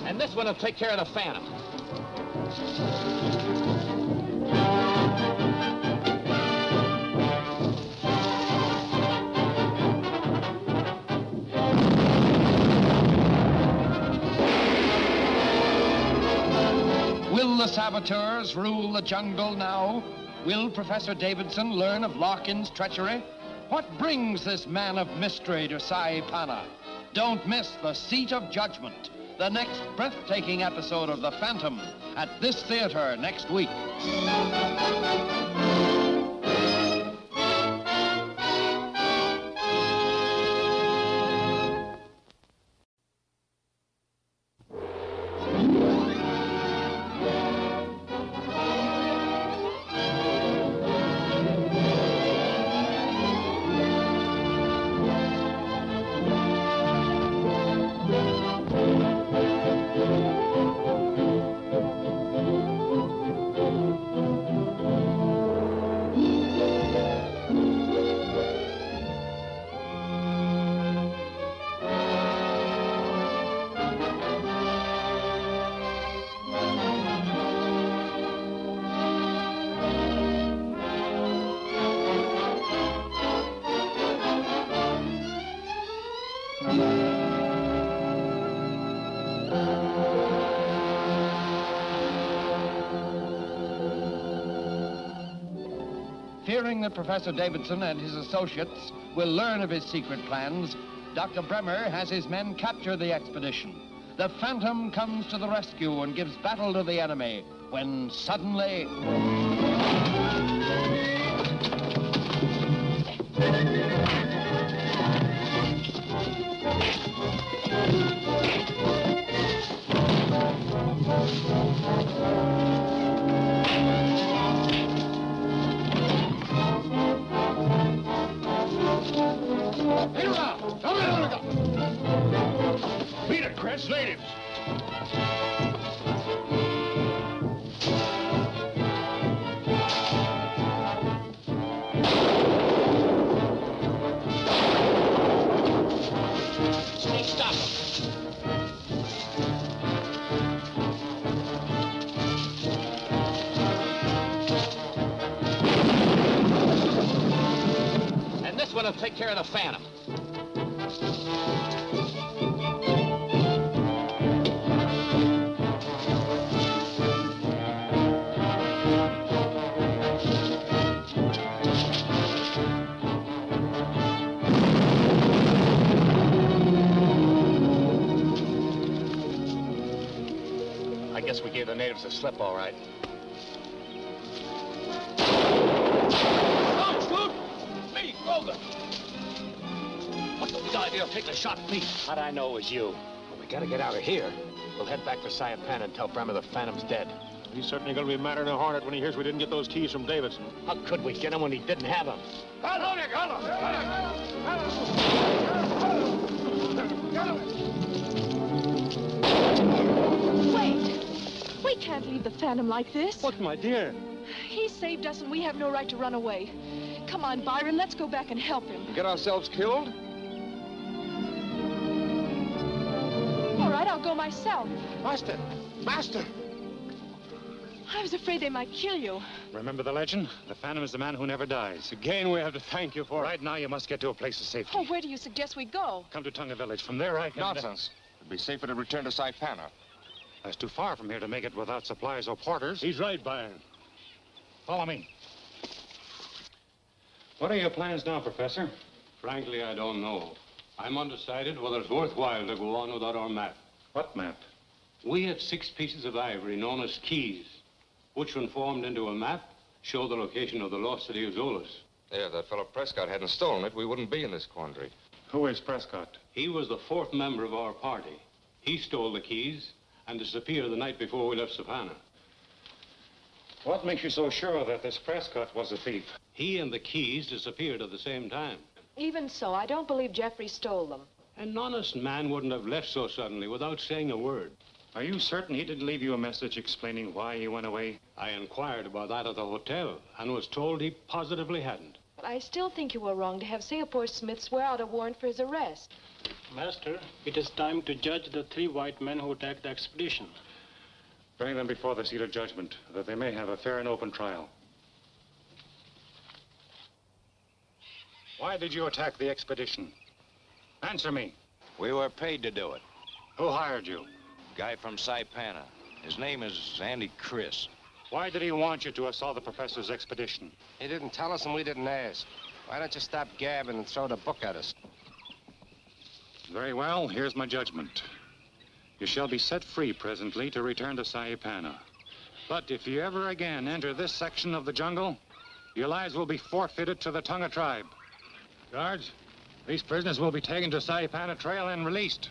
And this one will take care of the Phantom. Will the saboteurs rule the jungle now? Will Professor Davidson learn of Larkin's treachery? What brings this man of mystery to Siapena? Don't miss The Seat of Judgment, the next breathtaking episode of The Phantom, at this theater next week. Fearing that Professor Davidson and his associates will learn of his secret plans, Dr. Bremmer has his men capture the expedition. The Phantom comes to the rescue and gives battle to the enemy when suddenly... Ladies. And this one will take care of the Phantom. The natives a slip, all right. Don't shoot! Me, Logan! What's the big idea of taking a shot at me? How'd I know it was you? Well, we gotta get out of here. We'll head back for Siapena and tell Bremmer the Phantom's dead. He's certainly gonna be madder than a hornet when he hears we didn't get those keys from Davidson. How could we get him when he didn't have them? We can't leave the Phantom like this. What, my dear? He saved us and we have no right to run away. Come on, Byron, let's go back and help him. Get ourselves killed? All right, I'll go myself. Master! Master! I was afraid they might kill you. Remember the legend? The Phantom is the man who never dies. Again, we have to thank you for it. Right now, you must get to a place of safety. Oh, where do you suggest we go? Come to Tonga Village. From there, I can... Nonsense. It'd be safer to return to Siapena. That's too far from here to make it without supplies or porters. He's right, Byron. Follow me. What are your plans now, Professor? Frankly, I don't know. I'm undecided whether it's worthwhile to go on without our map. What map? We have 6 pieces of ivory known as keys, which, when formed into a map, show the location of the lost city of Zoloz. Yeah, if that fellow Prescott hadn't stolen it, we wouldn't be in this quandary. Who is Prescott? He was the 4th member of our party. He stole the keys and disappeared the night before we left Siapena. What makes you so sure that this Prescott was the thief? He and the keys disappeared at the same time. Even so, I don't believe Geoffrey stole them. An honest man wouldn't have left so suddenly without saying a word. Are you certain he didn't leave you a message explaining why he went away? I inquired about that at the hotel and was told he positively hadn't. But I still think you were wrong to have Singapore Smith swear out a warrant for his arrest. Master, it is time to judge the three white men who attacked the expedition. Bring them before the seat of judgment, that they may have a fair and open trial. Why did you attack the expedition? Answer me. We were paid to do it. Who hired you? Guy from Siapena. His name is Andy Chris. Why did he want you to assault the professor's expedition? He didn't tell us and we didn't ask. Why don't you stop gabbing and throw the book at us? Very well, here's my judgment. You shall be set free presently to return to Siapena. But if you ever again enter this section of the jungle, your lives will be forfeited to the Tonga tribe. Guards, these prisoners will be taken to Siapena Trail and released.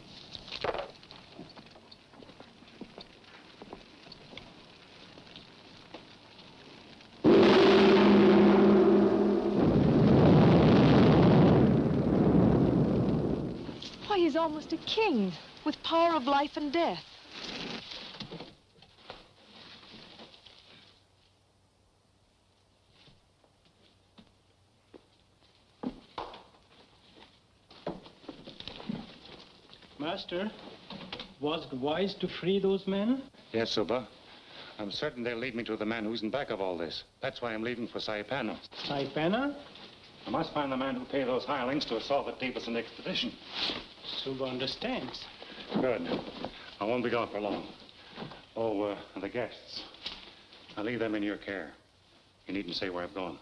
Why, he's almost a king, with power of life and death. Master, was it wise to free those men? Yes, Suba. I'm certain they'll lead me to the man who's in back of all this. That's why I'm leaving for Siapena. Siapena? I must find the man who paid those hirelings to assault the Davidson expedition. Suba understands. Good. I won't be gone for long. Oh, and the guests. I'll leave them in your care. You needn't say where I've gone.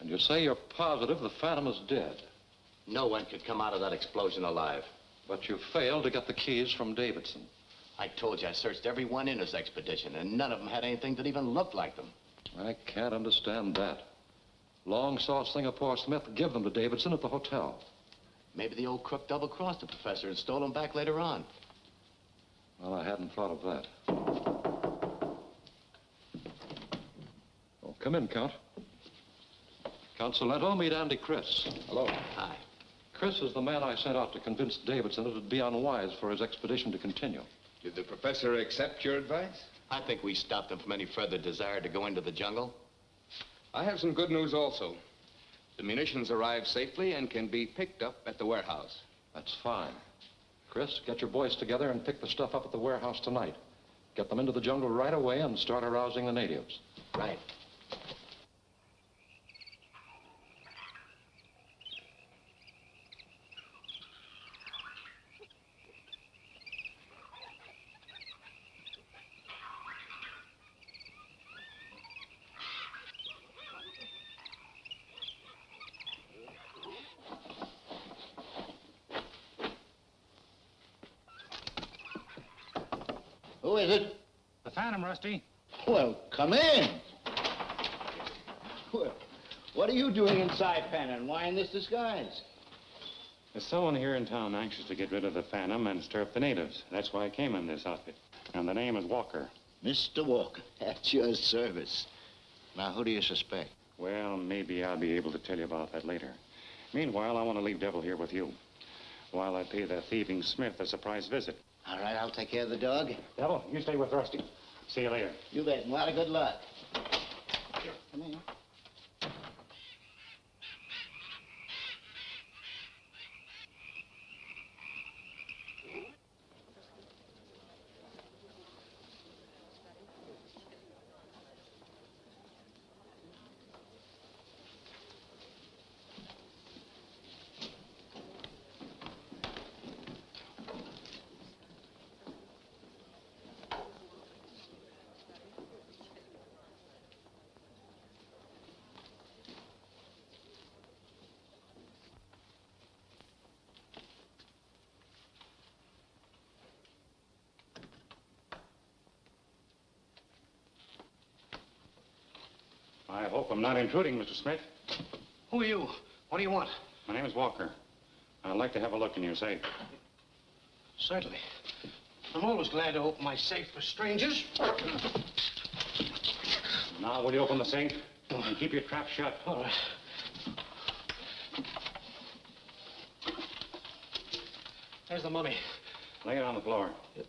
And you say you're positive the Phantom is dead? No one could come out of that explosion alive. But you failed to get the keys from Davidson. I told you I searched everyone in his expedition, and none of them had anything that even looked like them. I can't understand that. Long saw Singapore Smith give them to Davidson at the hotel. Maybe the old crook double-crossed the professor and stole them back later on. Well, I hadn't thought of that. Oh, come in, Count. Count Salento, meet Andy Chris. Hello. Hi. Chris is the man I sent out to convince Davidson it would be unwise for his expedition to continue. Did the professor accept your advice? I think we stopped him from any further desire to go into the jungle. I have some good news also. The munitions arrived safely and can be picked up at the warehouse. That's fine. Chris, get your boys together and pick the stuff up at the warehouse tonight. Get them into the jungle right away and start arousing the natives. Right. Who is it? The Phantom, Rusty. Well, come in. Well, what are you doing inside, Phantom, and why in this disguise? There's someone here in town anxious to get rid of the Phantom and stir up the natives. That's why I came in this outfit. And the name is Walker. Mr. Walker, at your service. Now, who do you suspect? Well, maybe I'll be able to tell you about that later. Meanwhile, I want to leave Devil here with you, while I pay that thieving Smith a surprise visit. All right, I'll take care of the dog. Devil, you stay with Rusty. See you later. You bet, and a lot of good luck. Sure. Come in. I hope I'm not intruding, Mr. Smith. Who are you? What do you want? My name is Walker. I'd like to have a look in your safe. Certainly. I'm always glad to open my safe for strangers. Now, will you open the safe? And keep your trap shut. All right. There's the mummy. Lay it on the floor. Yep.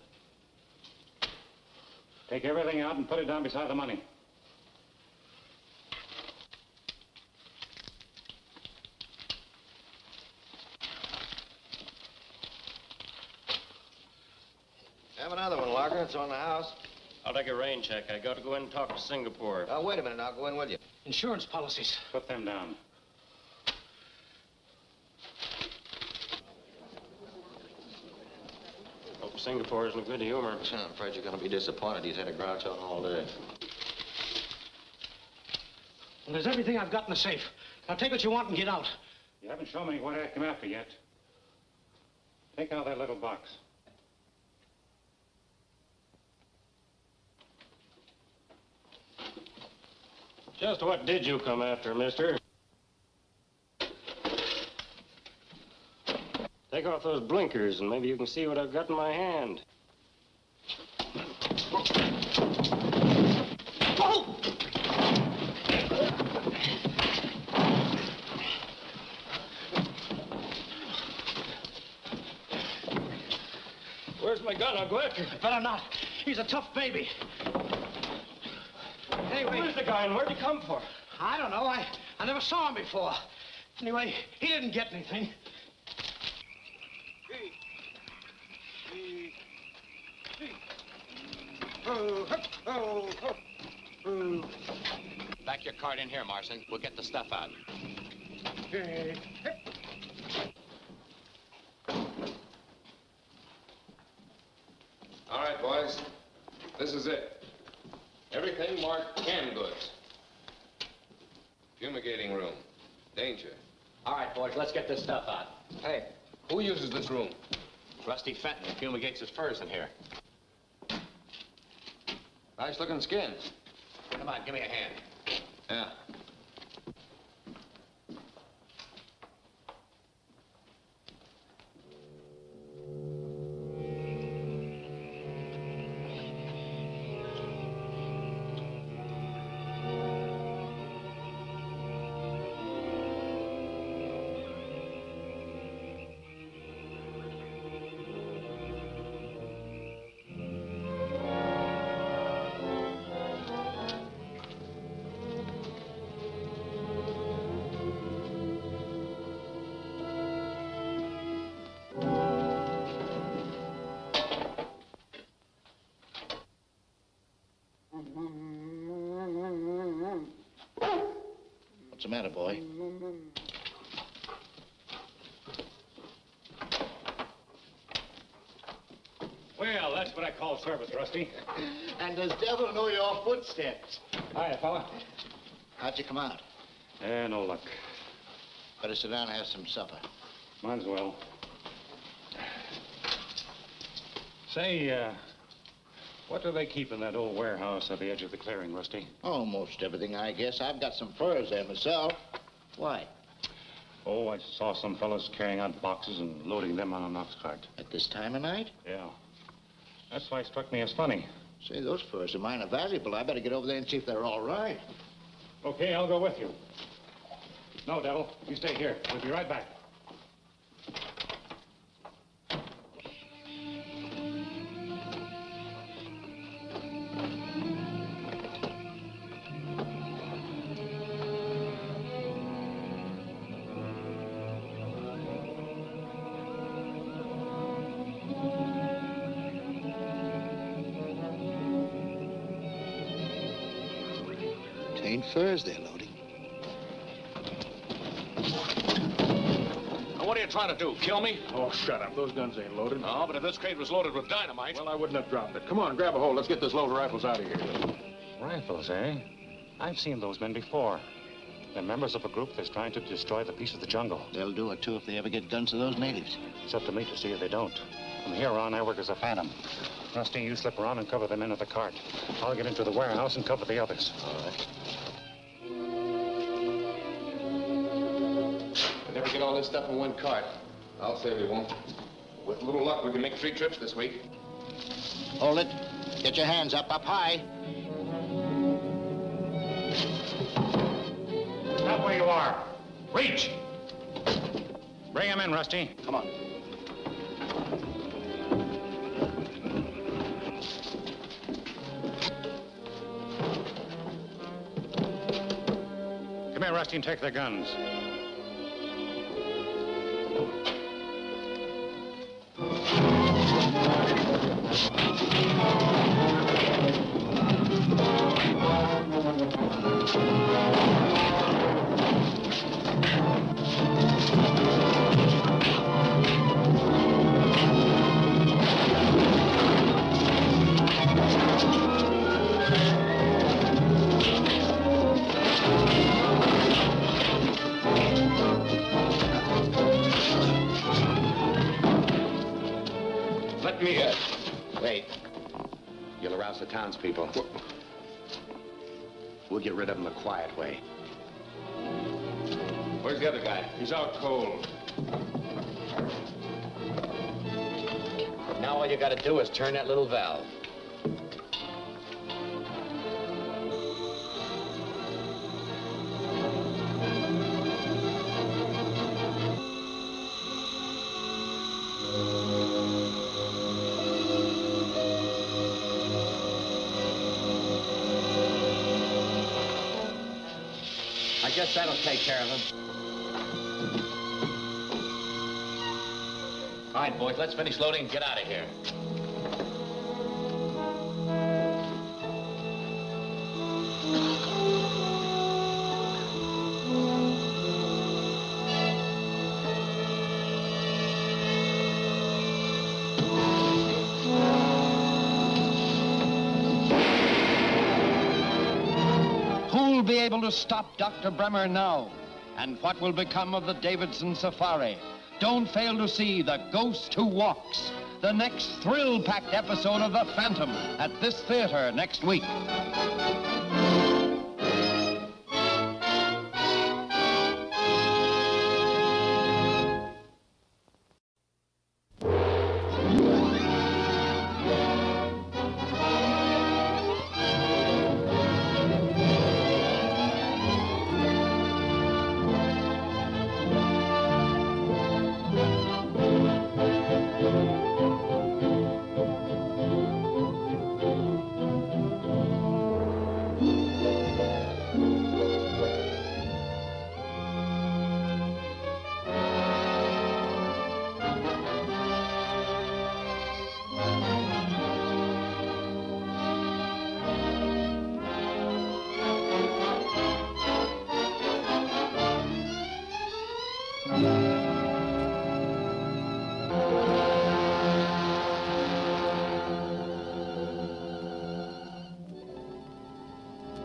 Take everything out and put it down beside the money. Have another one, Walker. It's on the house. I'll take a rain check. I got to go in and talk to Singapore. Now, wait a minute. I'll go in with you. Insurance policies. Put them down. Hope Singapore isn't good humor. I'm afraid you're going to be disappointed. He's had a grouch on all day. Well, there's everything I've got in the safe. Now, take what you want and get out. You haven't shown me what I come after yet. Take out that little box. Just what did you come after, mister? Take off those blinkers and maybe you can see what I've got in my hand. Oh! Where's my gun? I'll go after him. Better not. He's a tough baby. Anyway, where's the guy and where'd he come for? I don't know. I never saw him before. Anyway, he didn't get anything. Back your cart in here, Marson. We'll get the stuff out. All right, boys. This is it. Everything marked canned goods. Fumigating room. Danger. All right, boys, let's get this stuff out. Hey, who uses this room? Rusty Fenton fumigates his furs in here. Nice looking skins. Come on, give me a hand. Yeah. What's the matter, boy? Well, that's what I call service, Rusty. And does devil know your footsteps? Hiya, fella. How'd you come out? No luck. Better sit down and have some supper. Might as well. Say, what do they keep in that old warehouse at the edge of the clearing, Rusty? Almost everything, I guess. I've got some furs there myself. Why? Oh, I saw some fellas carrying out boxes and loading them on an ox cart. At this time of night? Yeah. That's why it struck me as funny. Say, those furs of mine are valuable. I better get over there and see if they're all right. Okay, I'll go with you. No, Devil, you stay here. We'll be right back. Furs they're loading. Now, what are you trying to do? Kill me? Oh, shut up. Those guns ain't loaded. No, but if this crate was loaded with dynamite... Well, I wouldn't have dropped it. Come on, grab a hold. Let's get this load of rifles out of here. Rifles, eh? I've seen those men before. They're members of a group that's trying to destroy the peace of the jungle. They'll do it, too, if they ever get guns to those natives. It's up to me to see if they don't. From here on, I work as a phantom. Rusty, you slip around and cover the men at the cart. I'll get into the warehouse and cover the others. All right. Never get all this stuff in one cart. I'll say we won't. With a little luck, we can make 3 trips this week. Hold it. Get your hands up, up high. Stop where you are. Reach. Bring him in, Rusty. Come on. Come here, Rusty, and take their guns. Wait. You'll arouse the townspeople. We'll get rid of them the quiet way. Where's the other guy? He's out cold. Now all you gotta do is turn that little valve. Yes, that'll take care of them. All right, boys, let's finish loading and get out of here. Able to stop Dr. Bremmer now, and what will become of the Davidson Safari? Don't fail to see The Ghost Who Walks, the next thrill-packed episode of The Phantom at this theater next week.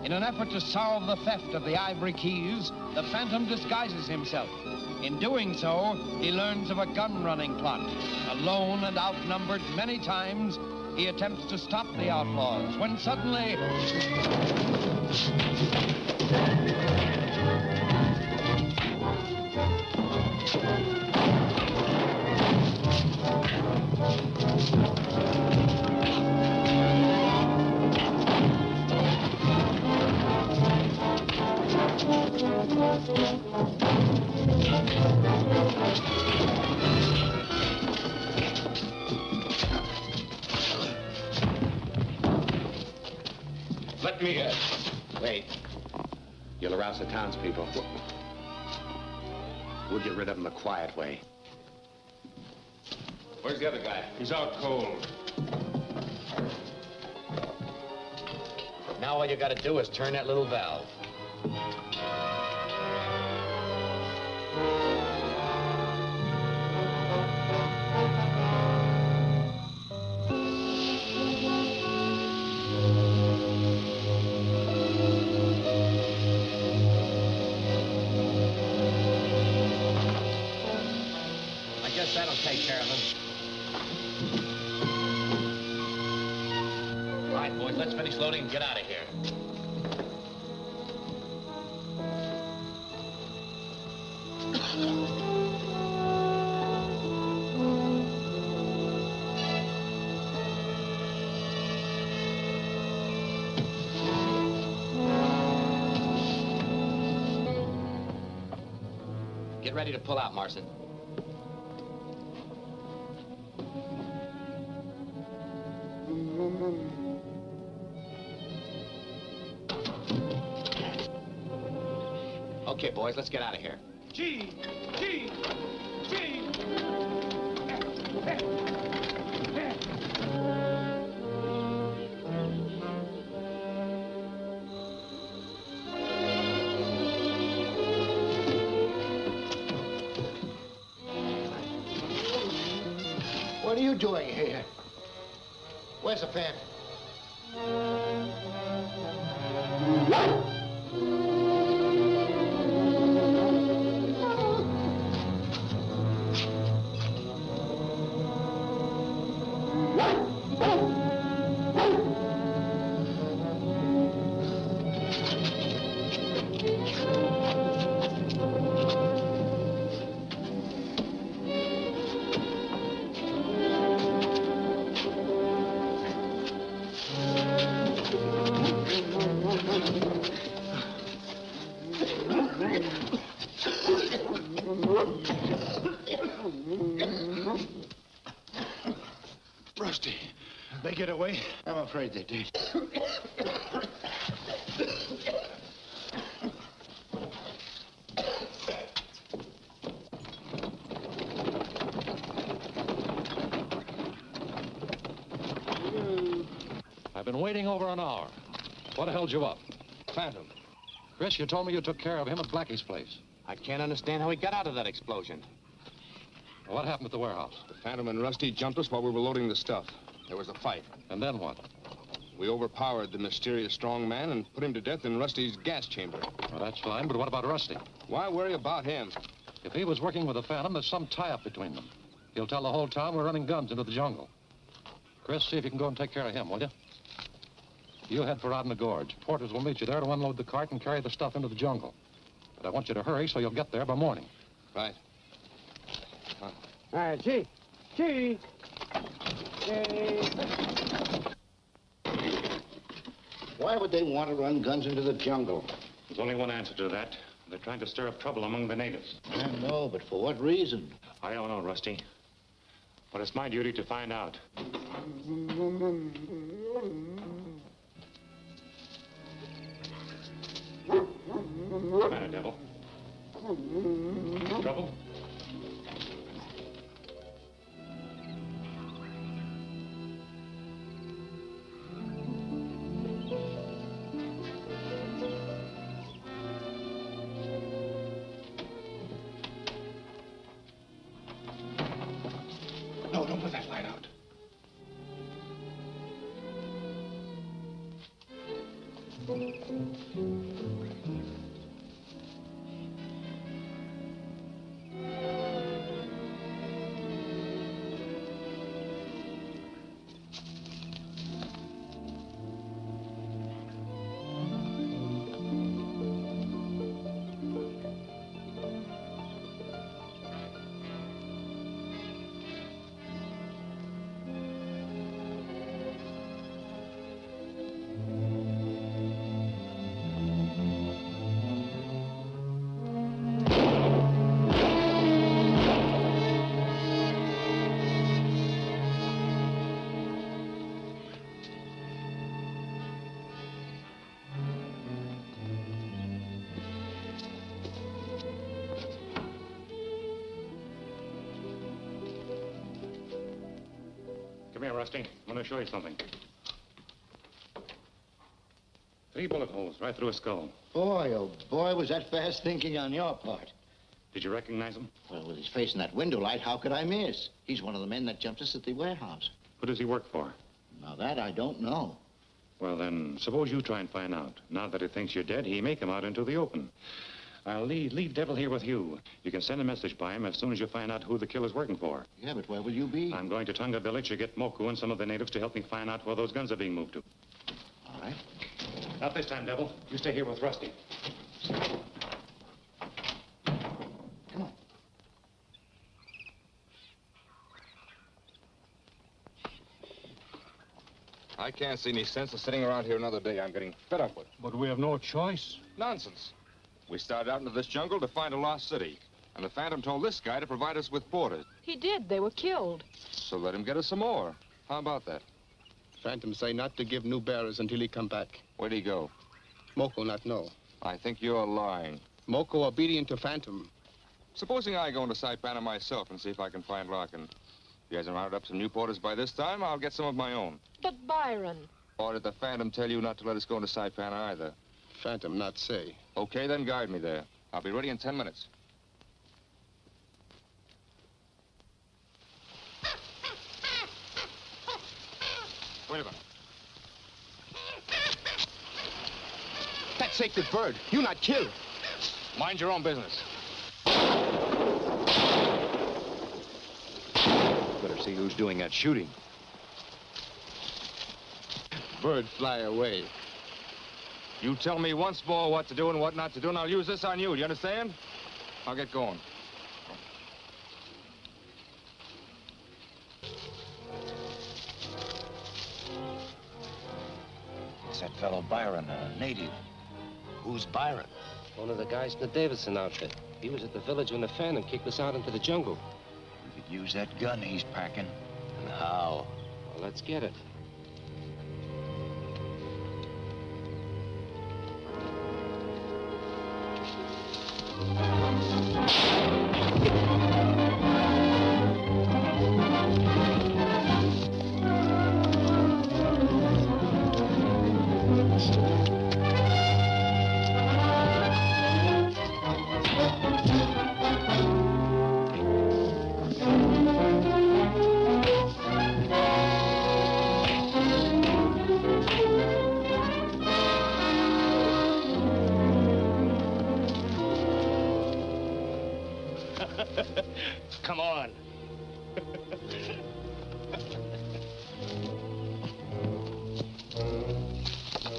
In an effort to solve the theft of the ivory keys, the Phantom disguises himself. In doing so, he learns of a gun-running plot. Alone and outnumbered many times, he attempts to stop the outlaws when suddenly... Let me in. Wait. You'll arouse the townspeople. We'll get rid of them the quiet way. Where's the other guy? He's out cold. Now all you gotta do is turn that little valve. I guess that'll take care of them. All right, boys, let's finish loading and get out of here. ready to pull out, Marson. Okay, boys, let's get out of here. Gee! Gee! Gee! What are you doing here? Where's the Phantom? I'm afraid they did. I've been waiting over an hour. What held you up? Phantom. Chris, you told me you took care of him at Blackie's place. I can't understand how he got out of that explosion. Well, what happened at the warehouse? The Phantom and Rusty jumped us while we were loading the stuff. There was a fight. And then what? We overpowered the mysterious strong man and put him to death in Rusty's gas chamber. Well, that's fine, but what about Rusty? Why worry about him? If he was working with the Phantom, there's some tie-up between them. He'll tell the whole town we're running guns into the jungle. Chris, see if you can go and take care of him, will you? You head for Amda Gorge. Porters will meet you there to unload the cart and carry the stuff into the jungle. But I want you to hurry so you'll get there by morning. Right. All right, gee. Gee. Why would they want to run guns into the jungle? There's only one answer to that. They're trying to stir up trouble among the natives. I know, but for what reason? I don't know, Rusty. But it's my duty to find out. What's the matter, devil? Trouble? Rusty, I'm going to show you something. 3 bullet holes right through a skull. Boy, oh boy, was that fast thinking on your part. Did you recognize him? Well, with his face in that window light, how could I miss? He's one of the men that jumped us at the warehouse. Who does he work for? Now, that I don't know. Well, then, suppose you try and find out. Now that he thinks you're dead, he may come out into the open. I'll leave Devil here with you. You can send a message by him as soon as you find out who the killer's working for. Yeah, but where will you be? I'm going to Tonga Village to get Moku and some of the natives to help me find out where those guns are being moved to. All right. Not this time, Devil. You stay here with Rusty. Come on. I can't see any sense of sitting around here another day. I'm getting fed up with it. But we have no choice. Nonsense. We started out into this jungle to find a lost city. And the Phantom told this guy to provide us with borders. He did. They were killed. So let him get us some more. How about that? Phantom say not to give new bearers until he come back. Where'd he go? Moku not know. I think you're lying. Moku obedient to Phantom. Supposing I go into Siapena myself and see if I can find Larkin. If he hasn't rounded up some new porters by this time, I'll get some of my own. But Byron... Or did the Phantom tell you not to let us go into Siapena either? Phantom not say. Okay, then guide me there. I'll be ready in 10 minutes. Wait a minute. That sacred bird. You not killed. Mind your own business. Better see who's doing that shooting. Bird fly away. You tell me once more what to do and what not to do, and I'll use this on you. You understand? I'll get going. It's that fellow Byron, a native. Who's Byron? One of the guys in the Davidson outfit. He was at the village when the Phantom kicked us out into the jungle. We could use that gun he's packing. And how? Well, let's get it. Come on.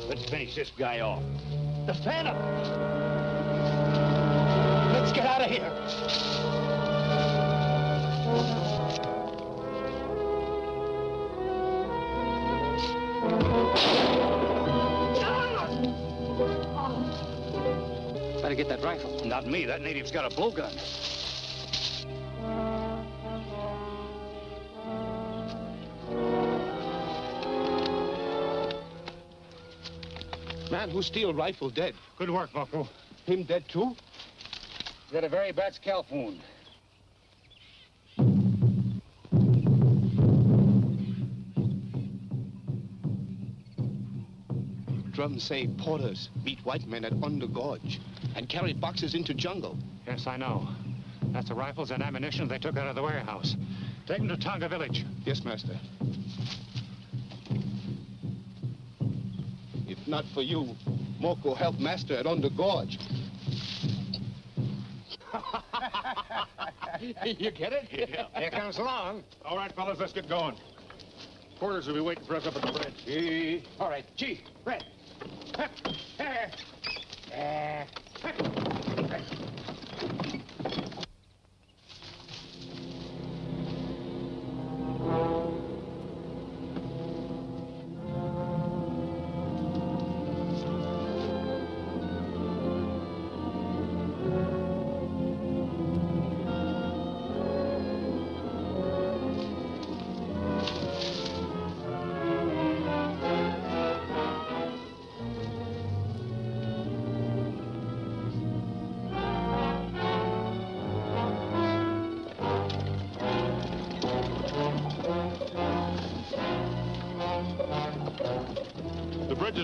Let's finish this guy off. The Phantom! Let's get out of here. Better get that rifle. Not me. That native's got a blowgun. Man who steal rifle dead. Good work, Moku. Him dead, too? He's got a very bad scalp wound. Drum say porters beat white men at Amda Gorge and carried boxes into jungle. Yes, I know. That's the rifles and ammunition they took out of the warehouse. Take them to Tonga Village. Yes, master. Not for you. Moku help master at Amda Gorge. You get it? Yeah. Here comes along. All right, fellas, let's get going. Porters will be waiting for us up at the bridge. Gee. All right, gee, red.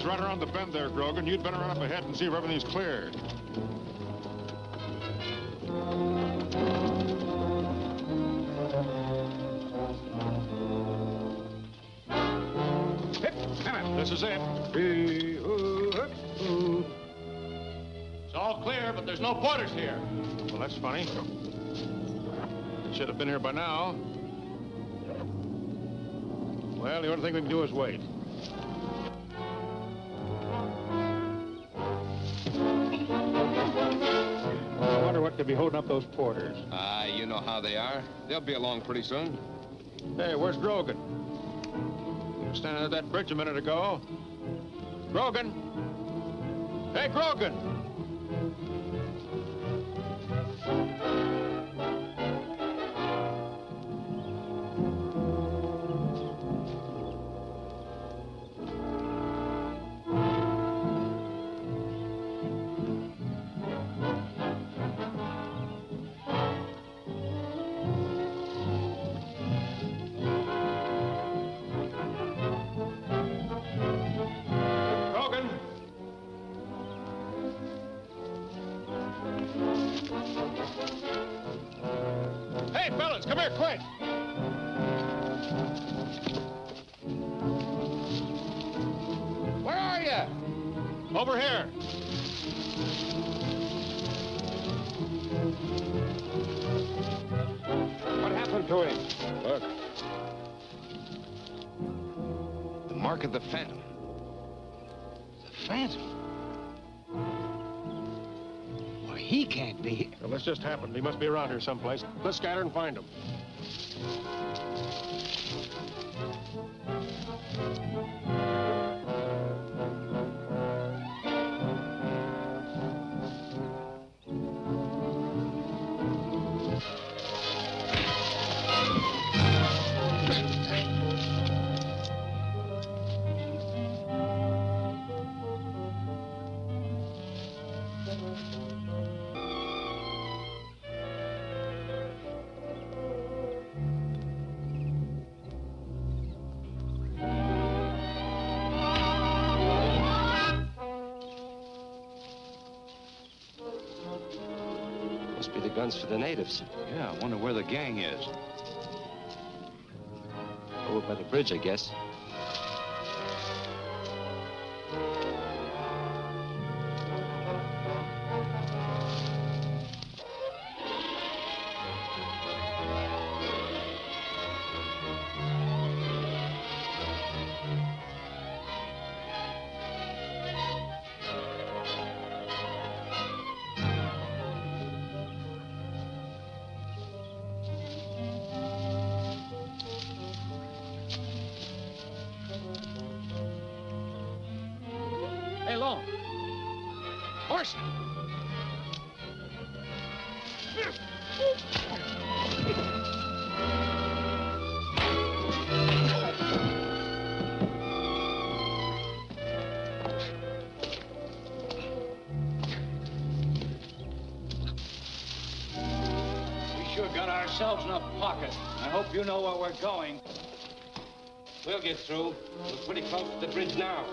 Right around the bend there, Grogan. You'd better run up ahead and see if everything's clear. Hip, come on. This is it. It's all clear, but there's no porters here. Well, that's funny. It should have been here by now. Well, the only thing we can do is wait. To be holding up those porters. You know how they are. They'll be along pretty soon. Hey, where's Grogan? He was standing at that bridge a minute ago. Grogan! Hey, Grogan! Come here, quick! Where are you? Over here. What happened to him? Look. The mark of the Phantom. The Phantom? He can't be here. Well, this just happened. He must be around here someplace. Let's scatter and find him. For the natives. Yeah, I wonder where the gang is. Over by the bridge, I guess. Ourselves in a pocket. I hope you know where we're going. We'll get through. We're pretty close to the bridge now.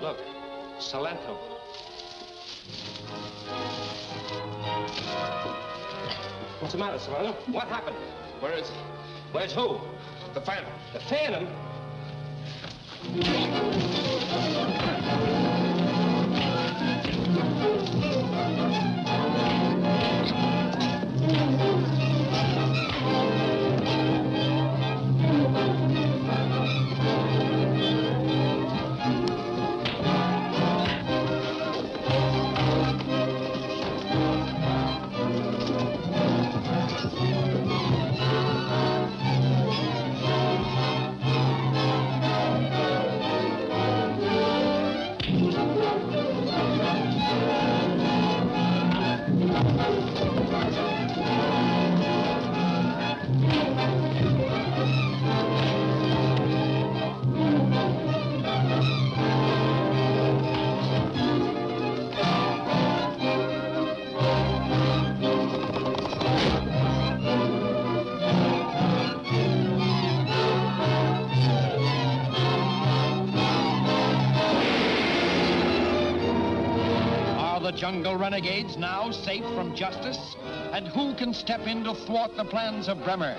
Look, Salento. What's the matter, Salento? What happened? Where is he? Where's who? The Phantom. The Phantom? Jungle renegades now safe from justice? And who can step in to thwart the plans of Bremmer?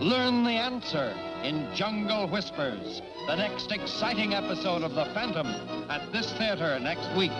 Learn the answer in Jungle Whispers, the next exciting episode of The Phantom at this theater next week.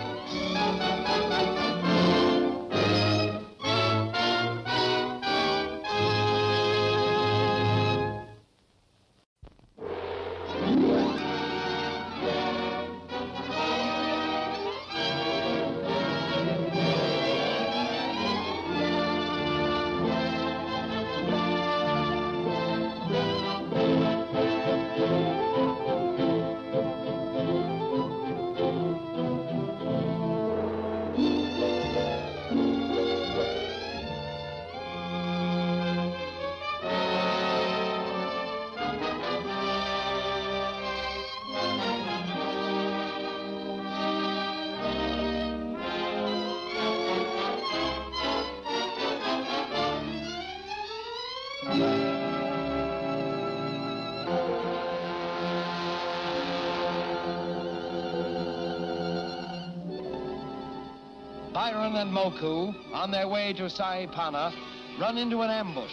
Byron and Moku, on their way to Siapena, run into an ambush.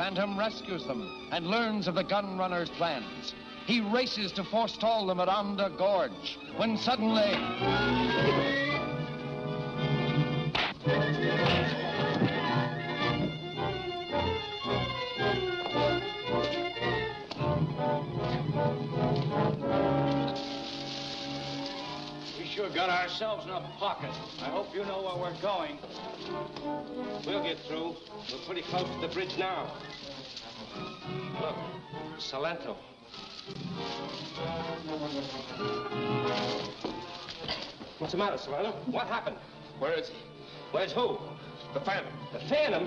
Phantom rescues them and learns of the gun runner's plans. He races to forestall them at Amda Gorge, when suddenly... We sure got ourselves in a pocket. I hope you know where we're going. We'll get through. We're pretty close to the bridge now. Look, Salento. What's the matter, Salento? What happened? Where is he? Where's who? The Phantom. The Phantom?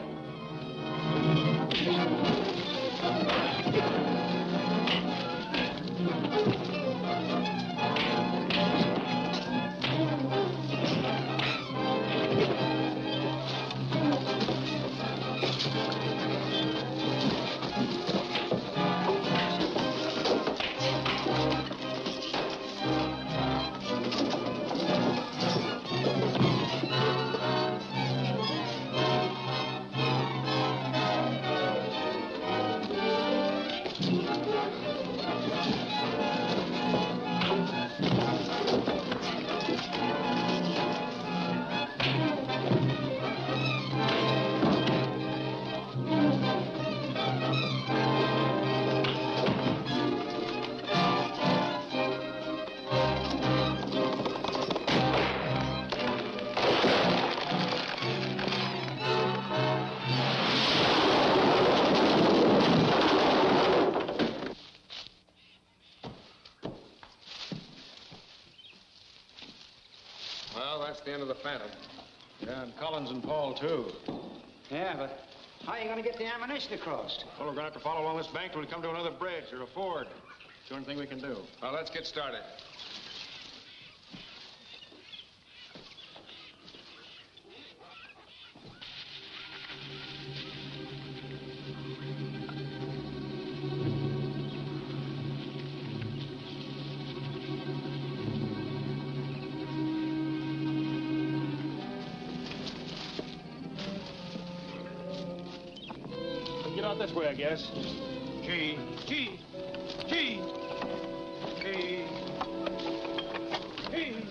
Phantom. Yeah, and Collins and Paul, too. Yeah, but how are you going to get the ammunition across? Well, we're going to have to follow along this bank till we come to another bridge or a ford. It's the only thing we can do. Well, let's get started. This way, I guess. Gee. Gee. Gee. Gee. Gee.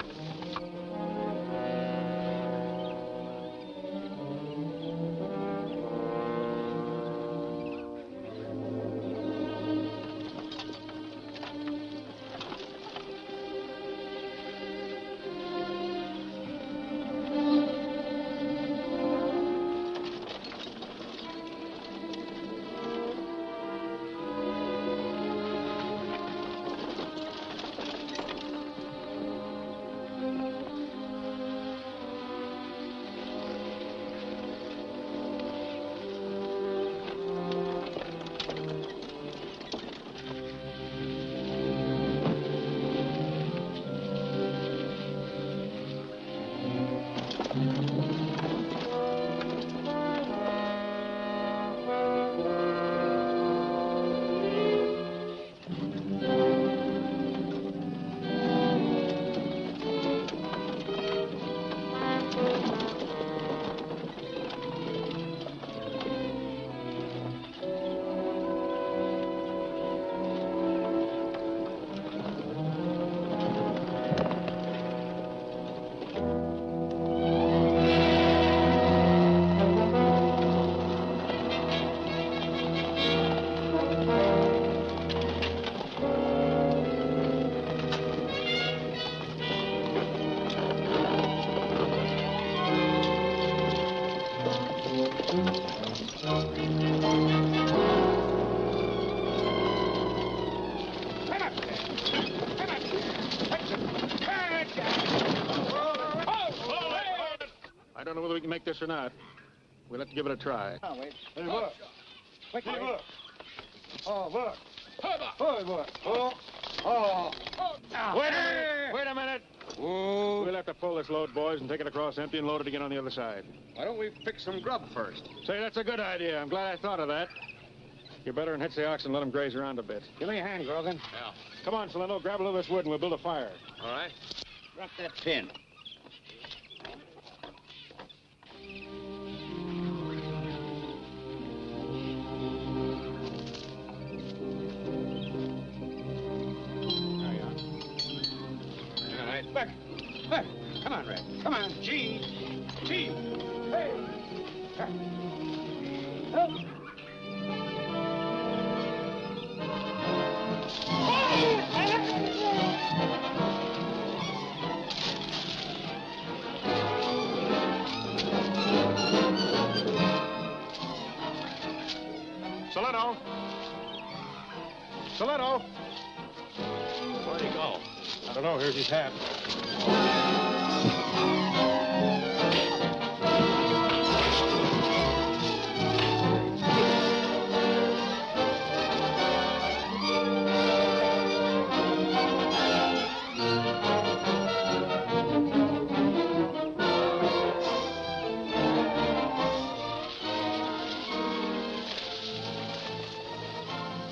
Make this or not, we'll have to give it a try. Oh, wait. Hey, look. Wait, hey, look. Oh, look. Oh, look. Oh, oh. Oh. Wait a minute. Wait a minute. Whoa. We'll have to pull this load, boys, and take it across empty and load it again on the other side. Why don't we pick some grub first? Say, that's a good idea. I'm glad I thought of that. You better hitch the ox and let them graze around a bit. Give me a hand, Grogan. Yeah. Come on, Salento, grab a little of this wood and we'll build a fire. All right. Drop that pin. There. Come on, Red. Come on. G. T. Hey. Help. Salento. Salento. Where'd he go? I don't know. Here's his hat.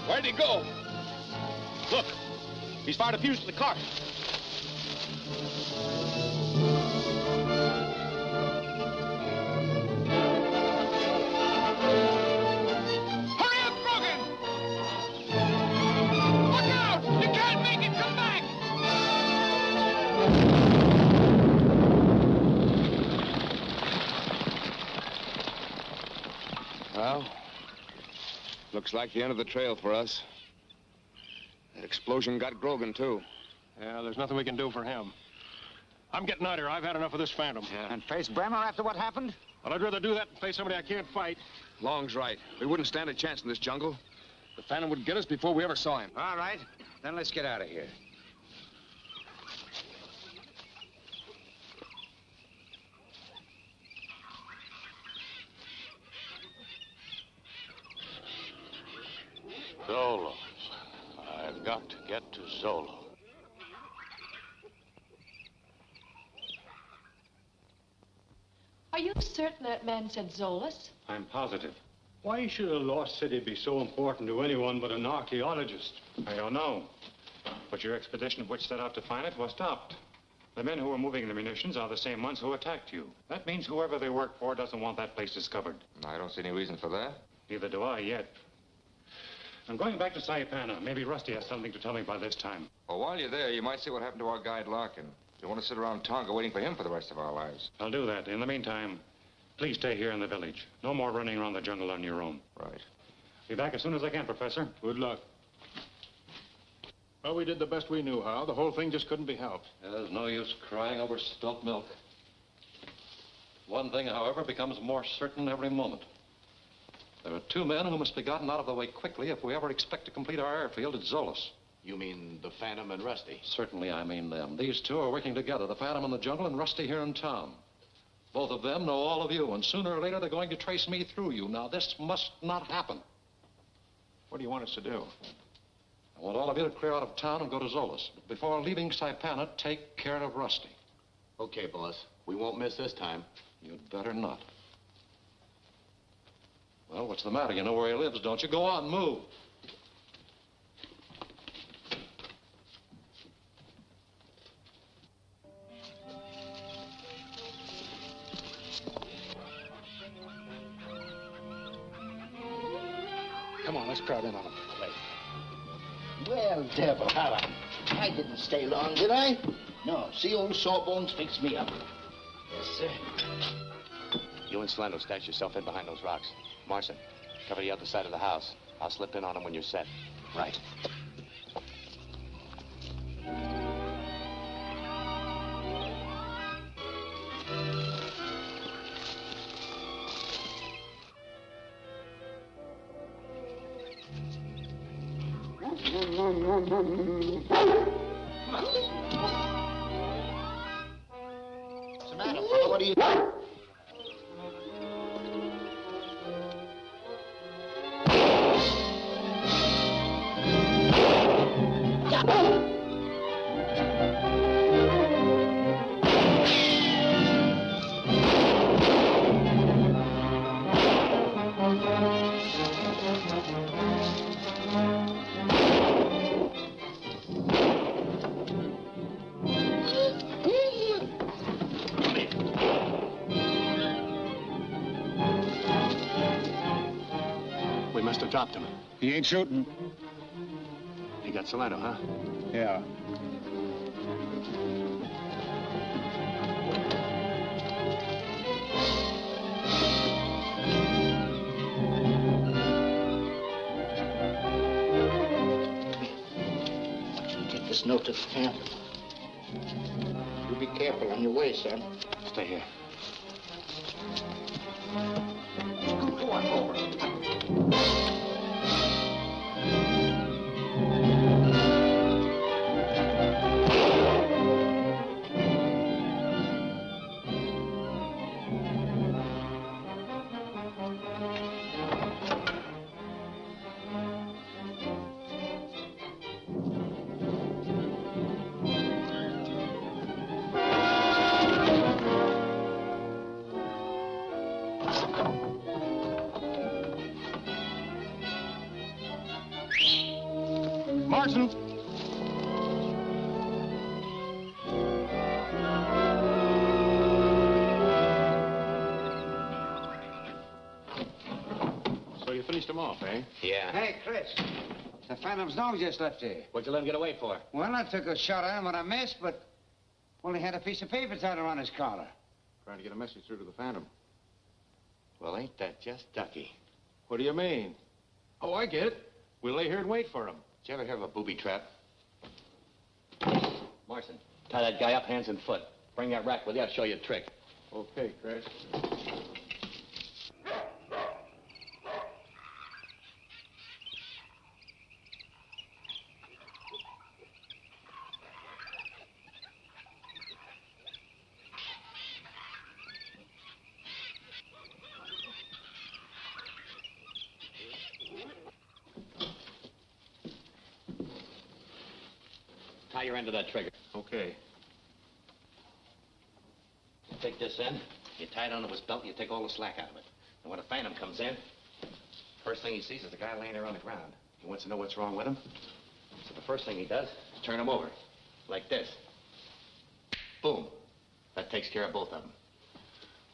Where'd he go? Look, he's fired a fuse to the car. Looks like the end of the trail for us. That explosion got Grogan, too. Yeah, there's nothing we can do for him. I'm getting out of here. I've had enough of this Phantom. Yeah. And face Bremmer after what happened? Well, I'd rather do that than face somebody I can't fight. Long's right. We wouldn't stand a chance in this jungle. The Phantom would get us before we ever saw him. All right. Then let's get out of here. Zoloz. I've got to get to Zoloz. Are you certain that man said Zoloz? I'm positive. Why should a lost city be so important to anyone but an archaeologist? I don't know. But your expedition which set out to find it was stopped. The men who were moving the munitions are the same ones who attacked you. That means whoever they work for doesn't want that place discovered. I don't see any reason for that. Neither do I yet. I'm going back to Siapena. Maybe Rusty has something to tell me by this time. Well, while you're there, you might see what happened to our guide, Larkin. You want to sit around Tonga waiting for him for the rest of our lives. I'll do that. In the meantime, please stay here in the village. No more running around the jungle on your own. Right. Be back as soon as I can, Professor. Good luck. Well, we did the best we knew how. The whole thing just couldn't be helped. Yeah, there's no use crying over spilt milk. One thing, however, becomes more certain every moment. There are two men who must be gotten out of the way quickly if we ever expect to complete our airfield at Zoloz. You mean the Phantom and Rusty? Certainly, I mean them. These two are working together, the Phantom in the jungle and Rusty here in town. Both of them know all of you, and sooner or later they're going to trace me through you. Now, this must not happen. What do you want us to do? I want all of you to clear out of town and go to Zoloz. But before leaving Siapena, take care of Rusty. Okay, boss. We won't miss this time. You'd better not. Well, what's the matter? You know where he lives, don't you? Go on, move. Come on, let's crowd in on him. Wait. Well, devil, holla. I didn't stay long, did I? No, see old Sawbones fixed me up. Yes, sir. You and Salento stash yourself in behind those rocks. Marson, cover the other side of the house. I'll slip in on him when you're set. Right. What's the matter? What are you doing? He ain't shooting. You got Salento, huh? Yeah. This note to the Phantom. You be careful on your way, son. Stay here. Go on over. Yeah. Hey, Chris. The Phantom's dog just left here. What'd you let him get away for? Well, I took a shot at him when I missed, but... Well, he had a piece of paper tied around his collar. Trying to get a message through to the Phantom. Well, ain't that just ducky? What do you mean? Oh, I get it. We'll lay here and wait for him. Did you ever have a booby trap? Marson, tie that guy up hands and foot. Bring that rack with you. I'll show you a trick. Okay, Chris. Your end of that trigger. Okay. You take this end, you tie it onto his belt, you take all the slack out of it. And when a Phantom comes in, first thing he sees is the guy laying there on the ground. He wants to know what's wrong with him. So the first thing he does is turn him over, like this. Boom. That takes care of both of them.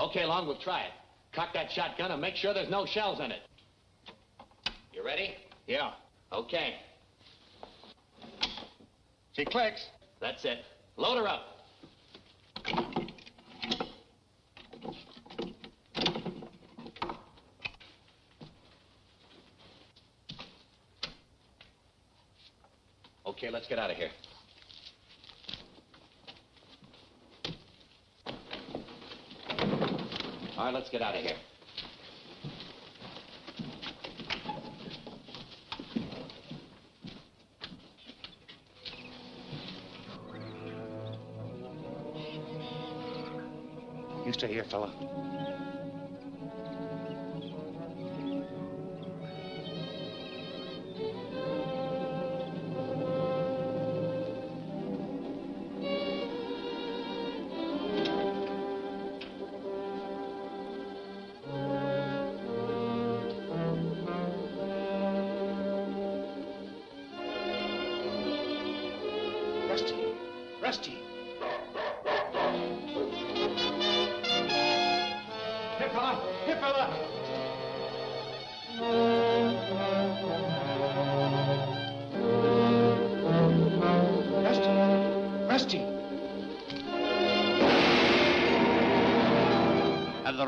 Okay, Long, we'll try it. Cock that shotgun and make sure there's no shells in it. You ready? Yeah. Okay. She clicks. That's it. Load her up. Okay, let's get out of here. All right, let's get out of here. Stay here, fella. Rusty.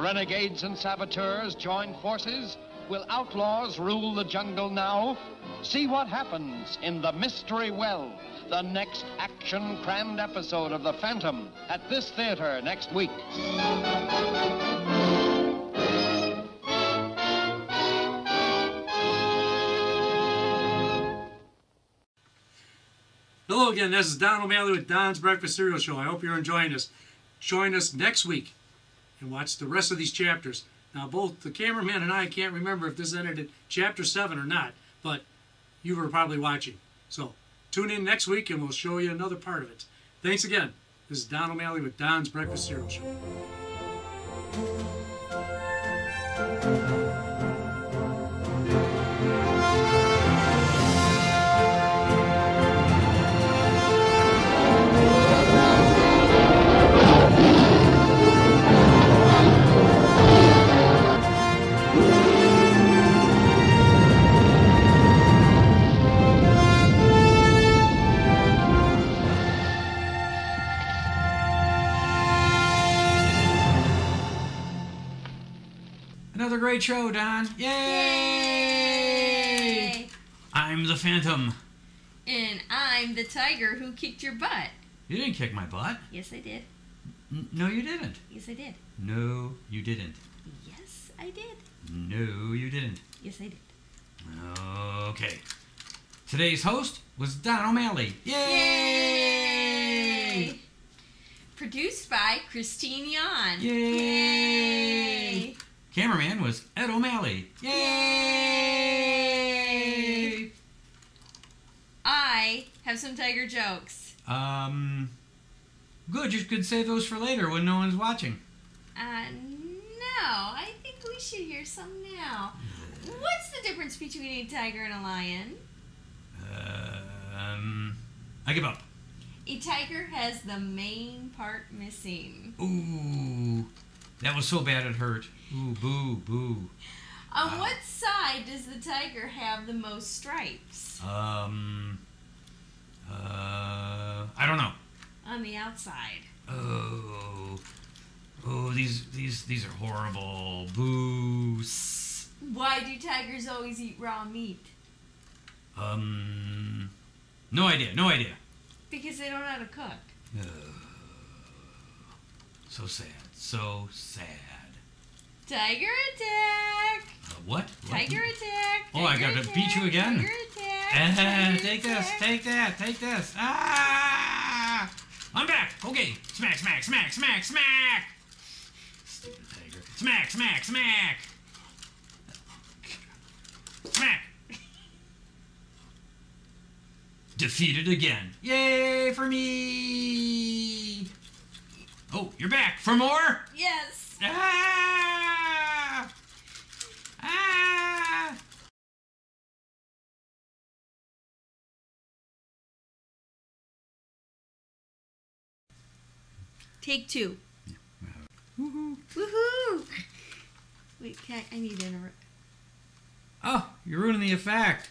Renegades and saboteurs join forces. Will outlaws rule the jungle now? See what happens in The Mystery Well, the next action-crammed episode of The Phantom at this theater next week. Hello again, this is Don O'Malley with Don's Breakfast Cereal Show. I hope you're enjoying this. Join us next week and watch the rest of these chapters. Now, both the cameraman and I can't remember if this ended at Chapter 7 or not, but you were probably watching. So, tune in next week and we'll show you another part of it. Thanks again. This is Don O'Malley with Don's Breakfast Cereal Show. Intro, Don. Yay! Yay! I'm the Phantom. And I'm the tiger who kicked your butt. You didn't kick my butt. Yes, I did. No, you didn't. Yes, I did. No, you didn't. Yes, I did. No, you didn't. Yes, I did. Okay. Today's host was Don O'Malley. Yay! Yay! Produced by Christine Yawn. Yay! Yay! Cameraman was Ed O'Malley. Yay! I have some tiger jokes. Good, you could save those for later when no one's watching. No, I think we should hear some now. What's the difference between a tiger and a lion? I give up. A tiger has the main part missing. Ooh, that was so bad it hurt. Ooh, boo, boo. On what side does the tiger have the most stripes? I don't know. On the outside. Oh. Oh, these are horrible. Boo. Why do tigers always eat raw meat? No idea. No idea. Because they don't know how to cook. Oh, so sad. So sad. Tiger attack. What? Tiger attack. Oh, I got to beat you again. Tiger attack. Take this. Take that. Take this. Ah! I'm back. Okay. Smack, smack, smack, smack, smack. Stupid tiger. Smack, smack, smack. Smack. Defeated again. Yay for me! Oh, you're back. For more? Yes. Ah! Ah! Take two. Woohoo! Woohoo! Wait, I need to interrupt. Oh, you're ruining the effect.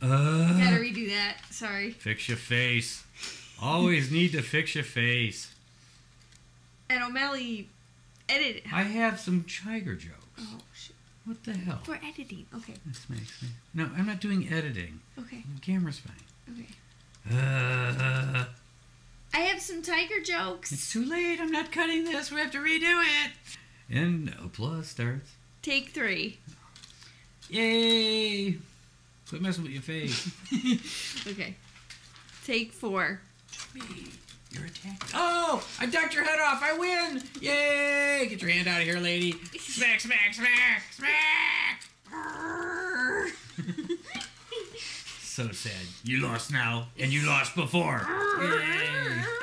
Gotta redo that. Sorry. Fix your face. Always need to fix your face. And O'Malley edited. I have some tiger jokes. Oh shit! What the hell? For editing. Okay. This makes me. No, I'm not doing editing. Okay. The camera's fine. Okay. I have some tiger jokes. It's too late. I'm not cutting this. We have to redo it. And applause starts. Take three. Yay! Quit messing with your face. Okay. Take four. Me. You're attacked. Oh! I ducked your head off. I win! Yay! Get your hand out of here, lady. Smack, smack, smack, smack! So sad. You lost now, and you lost before. Yay!